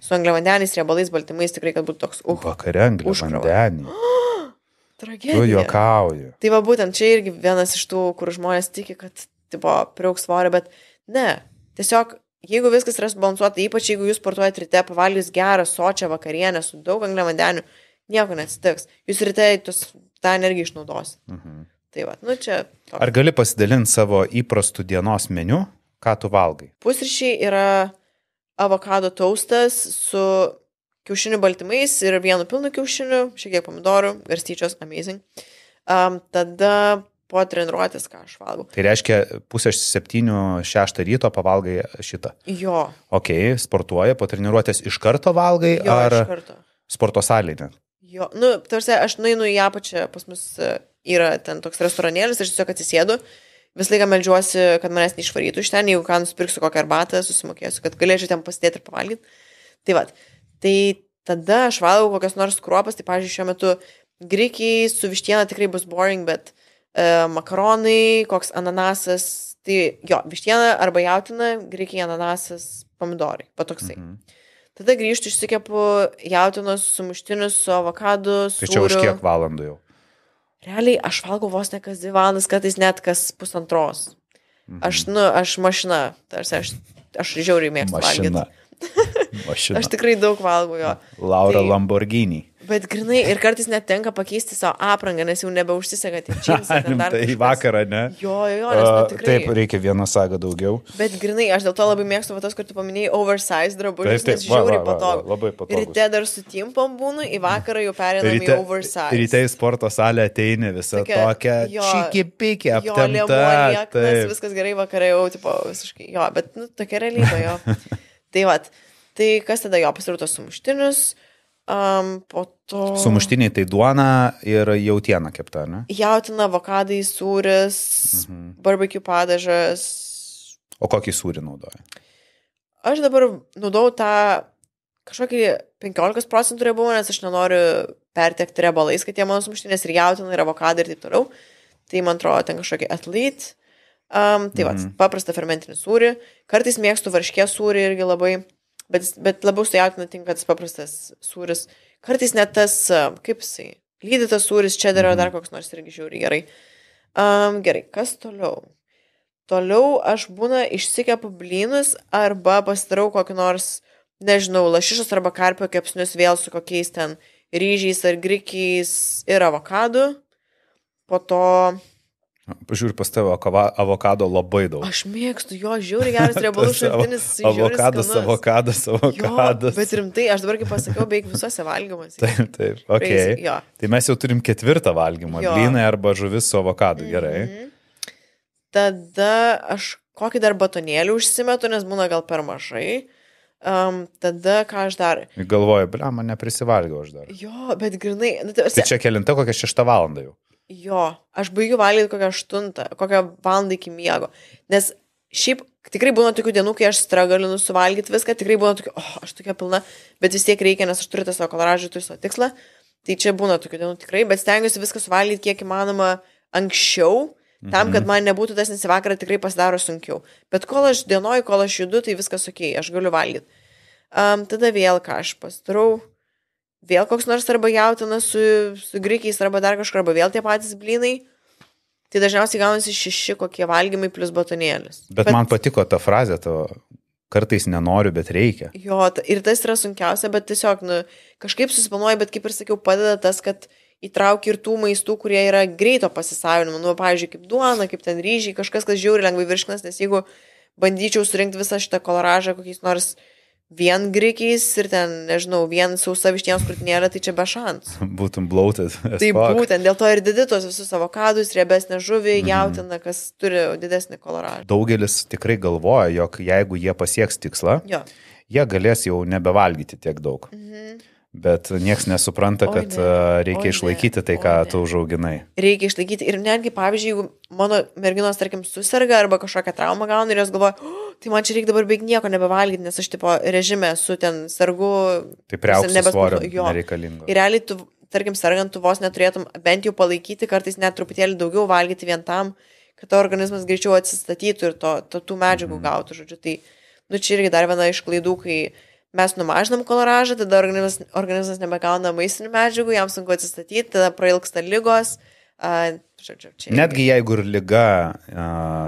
su angliavandeniais, riebalais, baltymais, tikrai, kad būtų toks uh. Vakare angliavandenį. Oh, tragedija. Tu juokauji. Tai va būtent, čia irgi vienas iš tų, kur žmonės tiki, kad tipo priaugs svorio, bet ne. Tiesiog, jeigu viskas yra subalansuota, ypač jeigu jūs sportuojate ryte, pavalgius gerą sočią vakarienę su daug angliavandenių, nieko neatsitiks. Jūs ryte tos, tą energiją išnaudosite. Mhm. Tai va, nu čia... Toks. Ar gali pasidalinti savo įprastų dienos meniu, ką tu valgai? Pusryčiai yra avokado toastas su kiaušinių baltymais ir vienu pilnu kiaušiniu, šiek tiek pomidorų, garstyčios, amazing. Um, tada po treniruotės, ką aš valgau. Tai reiškia, pusę septynių, šeštą ryto pavalgai šitą? Jo. Ok, sportuoja, po treniruotės iš karto valgai? Jo, ar iš karto. Sporto salėje? Jo, nu, tarsi, aš nuinu į apačią, pas mus yra ten toks restoranėlis, aš tiesiog atsisėdu, visą laiką meldžiuosi, kad manęs neišvarytų iš ten, jeigu ką nusipirksiu kokią arbatą, susimokėsiu, kad galėčiau ten pasidėti ir pavalgyti. Tai vat, tai tada aš valgau kokias nors kruopas, tai, pavyzdžiui, šiuo metu grikiai su vištiena tikrai bus boring, bet e, makaronai, koks ananasas, tai jo, vištiena arba jautina, grikiai, ananasas, pomidorai, patoksai. Mhm. Tada grįžtu, išsikepu jautinos, sumuštinius, su avokadu, sūriu. Tai čia už kiek valandų jau? Realiai, aš valgau vos ne kas dvi valandas, kartais net kas pusantros. Mhm. Aš, nu, aš mašina, tarsi, aš, aš žiauriai mėgstu mašina. Valgyti. Mašina. Aš tikrai daug valgau jo. Laura tai, Lamborghini. Bet grinai, ir kartais net tenka pakeisti savo aprangą, nes jau nebeužsisega, tai džinsai. Tai į vakarą, ne? Jo, jo, jo, nes nu, tikrai. Taip, reikia vieną sagą daugiau. Bet grinai, aš dėl to labai mėgstu, va tos, kur tu paminėjai, oversize drabužius, nes žiauriai patogu. Ryte dar su timpom būnu, į vakarą jau perėdami į oversize. Ryte į sporto salę ateini visą tokią čiki-piki aptemta. Jo, lėmuolieknas, viskas gerai, vakarai jau, tipo, visiškai, jo, bet, nu, tokia realybė, jo. Tai vat, tai kas tada jo, pasirūto sumuštinius. Um, po to... Sumuštiniai tai duona ir jautiena kepta, ne? Jautina, avokadai, sūris, mhm. Barbecue padažas. O kokį sūrį naudoji? Aš dabar naudau tą kažkokį penkiolika procentų riebumą, nes aš nenoriu pertekti riebalais, kad jie mano sumuštinės ir jautina, ir avokadai, ir taip toliau. Tai man atrodo, ten kažkokį atlyt. Um, tai mhm. Va, paprastą fermentinį sūrį. Kartais mėgstu varškės sūrį irgi labai... Bet, bet labiau su jautina tinka tas paprastas sūris. Kartais net tas, kaip jisai, lydytas sūris, čia daro dar koks nors irgi žiauriai gerai. Um, gerai, kas toliau? Toliau aš būna išsikepu blynus arba pasidarau kokį nors, nežinau, lašišos arba karpio kepsnius vėl su kokiais ten ryžiais ar grikiais ir avokadu. Po to... Žiūri, pas tavo avokado labai daug. Aš mėgstu, jo, žiūri, geras riebalų šaltinis, žiūri skanus. Avokadas, avokadas. Jo, bet rimtai, aš dabar kaip pasakiau, beveik visose valgymuose. Taip, taip, okei. Okay. Tai mes jau turim ketvirtą valgymą, blynai arba žuvis su avokadu, gerai. Mm-hmm. Tada aš kokį dar batonėlį užsimetu, nes būna gal per mažai. Um, tada ką aš dar... Galvoju, blia, man neprisivalgiau aš dar. Jo, bet grinai... Nu, tai, tai čia kelinta kokią šeštą valandą jau. Jo, aš baigiu valgyti kokią aštuntą, kokią valandą iki miego. Nes šiaip tikrai būna tokių dienų, kai aš stragalinu suvalgyti viską, tikrai būna tokių, oh, aš tokia pilna, bet vis tiek reikia, nes aš turiu tą savo kaloražį, turiu savo tikslą. Tai čia būna tokių dienų tikrai, bet stengiuosi viską suvalgyti kiek įmanoma anksčiau. Tam, kad man nebūtų tas nes į vakarą, tikrai pasidaro sunkiau. Bet kol aš dienoju, kol aš judu, tai viskas okei, aš galiu valgyti. Um, tada vėl ką aš pasidarau, vėl koks nors arba jautinas su, su grikiais arba dar kažkur, arba vėl tie patys blynai. Tai dažniausiai gaunasi šeši kokie valgymai plus batonėlis. Bet, bet man patiko ta frazė, to kartais nenoriu, bet reikia. Jo, ir tas yra sunkiausia, bet tiesiog nu, kažkaip susiplanuoju, bet kaip ir sakiau, padeda tas, kad įtraukia ir tų maistų, kurie yra greito pasisavinimo. Nu, pavyzdžiui, kaip duona, kaip ten ryžiai, kažkas, kas žiauri lengvai virškinas, nes jeigu bandyčiau surinkti visą šitą koloražą kokiais nors vien grikiais ir ten, nežinau, vien sausa vištienos krūtinėlė, tai čia be šansų. Būtum bloated. Tai būtent, dėl to ir didi tuos visus avokadus, riebesnė žuvį, mm. jautina, kas turi didesnį koloražą. Daugelis tikrai galvoja, jog jeigu jie pasieks tikslą, jo. Jie galės jau nebevalgyti tiek daug. Mhm. Bet nieks nesupranta, oi, kad ne, reikia oi, išlaikyti tai, oi, ką ne. Tu užauginai. Reikia išlaikyti. Ir netgi, pavyzdžiui, jeigu mano merginos, tarkim, susirga arba kažkokią traumą gauna ir jos galvoja, oh, tai man čia reikia dabar beig nieko nebevalgyti, nes aš tipo režime su ten sargu. Tai priaugsi svorio nereikalingo. Ir realiai, tu, tarkim, sergant, tu vos neturėtum bent jau palaikyti, kartais net truputėlį daugiau valgyti vien tam, kad to organizmas greičiau atsistatytų ir to, to tų medžiagų mm. gautų, žodžiu. Tai, nu, čia irgi dar viena iš klaidų, kai... Mes numažinam koloražą, tada organizmas, organizmas nebegauna maistinių medžiagų, jam sunku atsistatyti, tada prailgsta lygos. Uh, žodžiu, čia... Netgi jeigu ir liga, uh,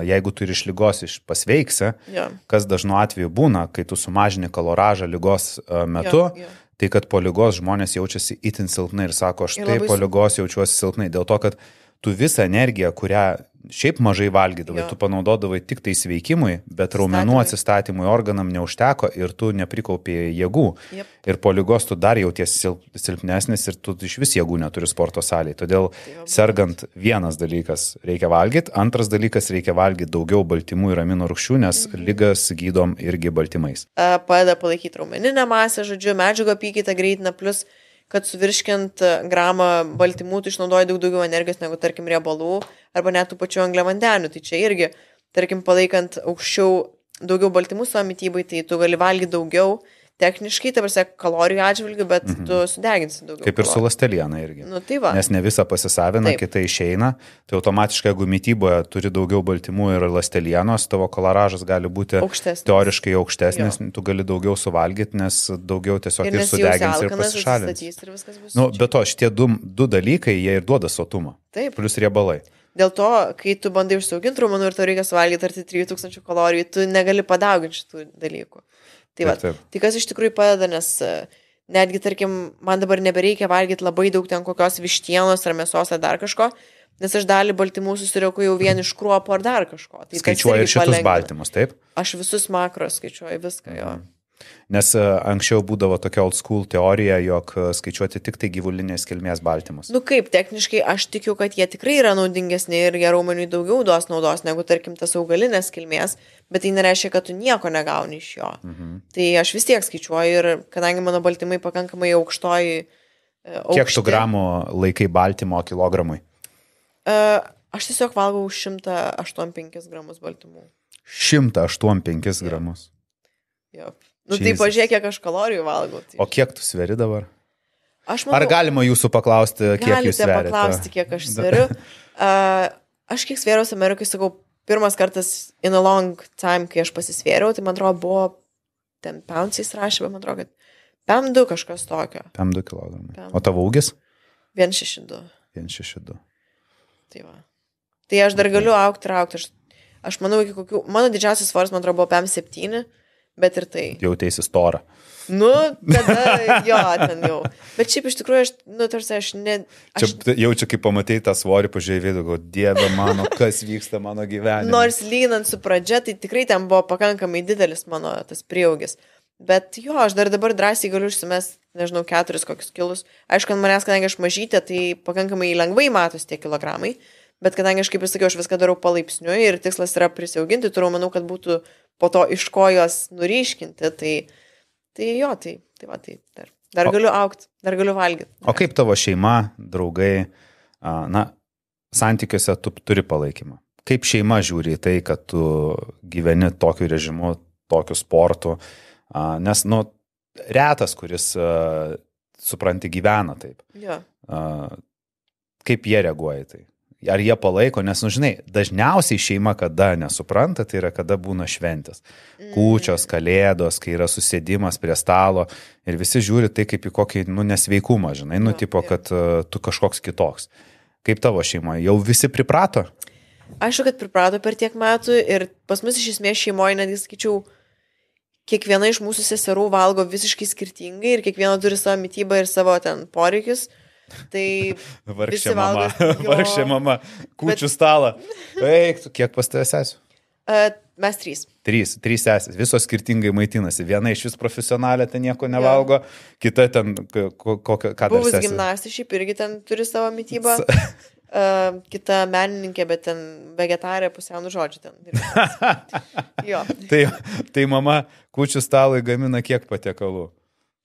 jeigu tu ir iš lygos iš pasveiksi, jo. Kas dažnu atveju būna, kai tu sumažini koloražą lygos uh, metu, jo, jo. Tai kad po lygos žmonės jaučiasi itin silpnai ir sako, aš taip po lygos jaučiuosi silpnai, dėl to, kad tu visą energiją, kurią šiaip mažai valgydavai, jo. Tu panaudodavai tik tai sveikimui, bet raumenų atsistatymui organam neužteko ir tu neprikaupėjai jėgų. Yep. Ir po ligos tu dar jautiesi silpnesnis ir tu iš vis jėgų neturi sporto salėje. Todėl jo, sergant vienas dalykas reikia valgyti, antras dalykas reikia valgyti daugiau baltymų ir amino rūgščių, nes mhm. ligas gydom irgi baltymais. Padeda palaikyti raumeninę masę, žodžiu, medžiagą apykaitą greitina, plus kad suvirškint gramą baltymų, tu išnaudoji daug daugiau energijos negu, tarkim, riebalų arba net tų pačių angliavandenių. Tai čia irgi, tarkim, palaikant aukščiau daugiau baltymų savo mitybai, tai tu gali valgyti daugiau techniškai, ta prasme, kalorijų atžvilgiu, bet mm-hmm. tu sudeginsi daugiau. Kaip ir kalorijų. Su ląsteliena irgi. Nu, tai va. Nes ne visą pasisavina, kitai išeina. Tai automatiškai, jeigu mityboje turi daugiau baltymų ir ląstelienos, tavo koloražas gali būti aukštesnis. Teoriškai aukštesnis, jo. Tu gali daugiau suvalgyti, nes daugiau tiesiog ir, ir sudeginsi ir pasišalins. Nu, be to, šitie du, du dalykai, jie ir duoda sotumą. Taip. Plius riebalai. Dėl to, kai tu bandai išsauginti raumenų ir tau reikia suvalgyti arti trijų tūkstančių kalorijų, tu negali padauginti šitų dalykų. Tai, va, tai kas iš tikrųjų padeda, nes netgi, tarkim, man dabar nebereikia valgyti labai daug ten kokios vištienos ar mėsos ar dar kažko, nes aš dalį baltymų susirieku jau vien iš kruopo ar dar kažko. Tai skaičiuoju šitus palengvina. Baltymus, taip? Aš visus makros skaičiuoju, viską jo. Nes anksčiau būdavo tokia old school teorija, jog skaičiuoti tik tai gyvulinės kilmės baltymus. Nu kaip, techniškai aš tikiu, kad jie tikrai yra naudingesni ir jie raumeniui daugiau duos naudos negu, tarkim, tas augalinės kilmės, bet tai nereiškia, kad tu nieko negauni iš jo. Mhm. Tai aš vis tiek skaičiuoju ir kadangi mano baltymai pakankamai aukštoji... Aukšti, kiek tu gramų laikai baltymo kilogramui? Aš tiesiog valgau šimtą aštuoniasdešimt penkis gramus baltymų. šimtą aštuoniasdešimt penkis gramus? Jop. Nu Jesus. Tai pažiūrėk, kiek aš kalorijų valgau. Tai... O kiek tu sveri dabar? Aš manau, ar galima jūsų paklausti, kiek jūs sverite? Galite paklausti, kiek aš sveriu. uh, aš kiek svėriaus Amerikai, sakau, pirmas kartas in a long time, kai aš pasisvėriau, tai man atrodo, buvo ten pouncais rašė, bet man atrodo, kad pem du kažkas tokio. pem du kilogramai. O tavo ūgis? vienas šeši du. vienas šeši du. Tai va. Tai aš dar okay. galiu augti ir augti. Aš, aš manau, iki kokių... Mano didžiausias svoris, man atrodo, buvo P M septyni, bet ir tai. Jau teisi storą. Nu, tada jo, ten jau. Bet šiaip iš tikrųjų, aš, nu, tarsi, aš ne... Aš... Čia, jau čia, kai pamatėjai tą svorį, pažiūrėjai, galvoju, dieve mano, kas vyksta mano gyvenime. Nors lyginant su pradžia, tai tikrai ten buvo pakankamai didelis mano tas prieaugis. Bet jo, aš dar dabar drąsiai galiu užsimest, nežinau, keturis kokius kilus. Aišku, kad manęs, kadangi aš mažytė, tai pakankamai lengvai matosi tie kilogramai. Bet kadangi aš, kaip ir sakiau, aš viską darau palaipsniui ir tikslas yra prisiauginti, turiu, manau, kad būtų po to iš kojos nuryškinti, tai, tai jo, tai, tai va, tai dar, dar o, galiu augti, dar galiu valgyti. O kaip tavo šeima, draugai, na, santykiuose tu turi palaikymą? Kaip šeima žiūri į tai, kad tu gyveni tokiu režimu, tokiu sportu? Nes, nu, retas, kuris, supranti, gyvena taip. Jo. Kaip jie reaguoja į tai? Ar jie palaiko, nes, nu, žinai, dažniausiai šeima kada nesupranta, tai yra kada būna šventės. Kūčios, kalėdos, kai yra susėdimas prie stalo ir visi žiūri tai kaip į kokį, nu, nesveikumą, žinai, nu, tipo, kad uh, tu kažkoks kitoks. Kaip tavo šeimoje? Jau visi priprato? Aišku, kad priprato per tiek metų ir pas mus iš esmės šeimoje, netgi sakyčiau, kiekviena iš mūsų seserų valgo visiškai skirtingai ir kiekviena turi savo mitybą ir savo ten poreikius. Tai vargšė mama, vargšė mama, kūčių bet... stalą. Eik, kiek pas tave sesių? Uh, mes trys. Trys, trys sesės, visos skirtingai maitinasi. Viena iš vis profesionalė ten nieko nevalgo, ja. Kita ten, kokia, ką buvus dar sesė? Buvus gimnastė, šiaip irgi ten turi savo mitybą. Uh, kita menininkė, bet ten vegetarė pusiau, nu, žodžiu, ten. Jo. tai, tai mama kūčių stalui gamina kiek patiekalų?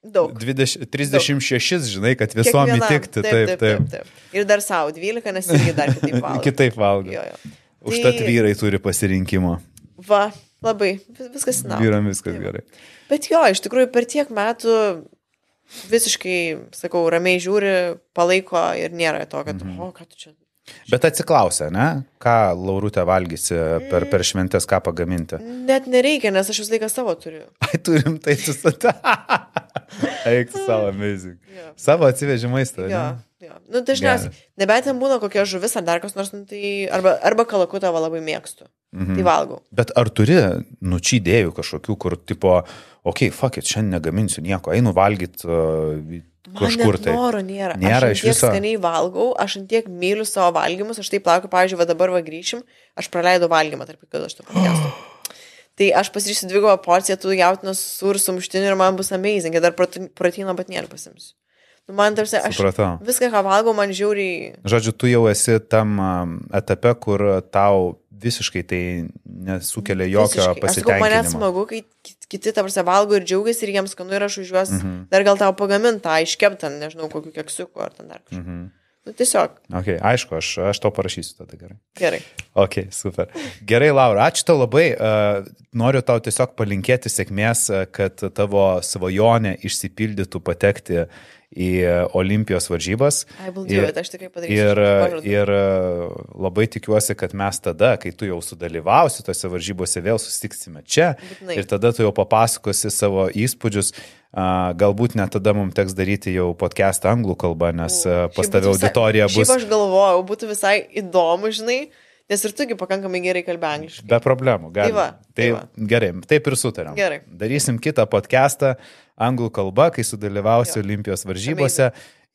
Daug. dvidešimt, trisdešimt šeši, daug. Žinai, kad visom įtikti. Taip taip, taip, taip, taip. Ir dar savo dvylika, nes irgi dar kitaip valgo. Kitaip valgo. Jo, jo. Užtat tai... vyrai turi pasirinkimo. Va, labai. Viskas nauda. Vyram viskas taip. Gerai. Bet jo, iš tikrųjų, per tiek metų visiškai, sakau, ramiai žiūri, palaiko ir nėra to, kad, mm-hmm. o, ką tu čia... Bet atsiklausia, ne? Ką Laurutė valgysi per, per šventės, ką pagaminti? Net nereikia, nes aš vis laiką savo turiu. Ai, turim tai susatą. Eik tu savo, amazing. Ja. Savo atsiveži maistą, ja, ne? Ja. Nu, dažniausiai, nebent ten būna kokia žuvis ar dar kas nors, nu, tai arba, arba kalakutą labai mėgstu. Mhm. Tai valgau. Bet ar turi nučį idėjų kažkokių, kur tipo, okei, okay, fuck it, šiandien negaminsiu nieko, einu valgyti... Uh, Kažkur tai. Noro nėra. Nėra aš tiek skaniai valgau, aš tiek myliu savo valgymus, aš taip laukiu, pavyzdžiui, va dabar va grįšim, aš praleidau valgymą, tarp kad aš to pakėstu. Tai aš pasiryšiu dvigubą porciją, tu jautinas sur sumuštiniu ir man bus amazing, dar proteino batnėlį pasimsiu. Nu, man tarsi, aš supratau. Viską, ką valgau, man žiauriai... Žodžiu, tu jau esi tam etape, kur tau visiškai tai nesukelia jokio visiškai. Pasitenkinimo. Aš sakau, manęs smagu, kai kiti tarsi valgo ir džiaugiasi ir jiems skanu ir aš už juos mm-hmm. dar gal tau pagamintą, iškeptą, nežinau, kokiu keksiuku ar ten dar kažką. Mm-hmm. Nu, tiesiog. Ok, aišku, aš, aš to parašysiu tada gerai. Gerai. Ok, super. Gerai, Laura, ačiū tau labai. Noriu tau tiesiog palinkėti sėkmės, kad tavo svajonė išsipildytų patekti į Olimpijos varžybas. I will do it, aš tikrai padarysiu. Ir, ir labai tikiuosi, kad mes tada, kai tu jau sudalyvausi tose varžybose, vėl susitiksime čia. Būtinai. Ir tada tu jau papasakosi savo įspūdžius. Galbūt net tada mums teks daryti jau podcastą anglų kalbą, nes U, pas tave auditorija bus... Šiaip aš galvojau, būtų visai įdomu, žinai, nes ir tugi pakankamai gerai kalbė angliškai. Be problemų, gali. Tai va, tai va. Gerai, taip ir sutariam. Gerai. Darysim kitą podcastą anglų kalba, kai sudalyvausiu Olimpijos varžybose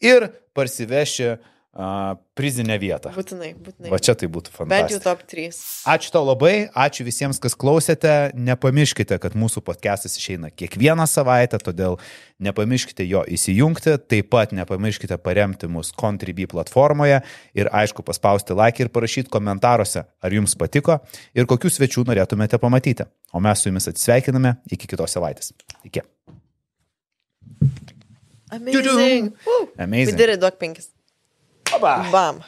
ir parsiveši uh, prizinę vietą. Būtinai, būtinai. Va čia tai būtų fantastika. Bent jau top trys. Ačiū tau labai, ačiū visiems, kas klausėte. Nepamirškite, kad mūsų podcastas išeina kiekvieną savaitę, todėl nepamirškite jo įsijungti. Taip pat nepamirškite paremti mus Contribui platformoje ir aišku paspausti like ir parašyti komentaruose, ar jums patiko ir kokių svečių norėtumėte pamatyti. O mes su jumis atsisveikiname iki kitos savaitės. Iki. Amazing. Amazing. We did it, dog pinkies. Bam.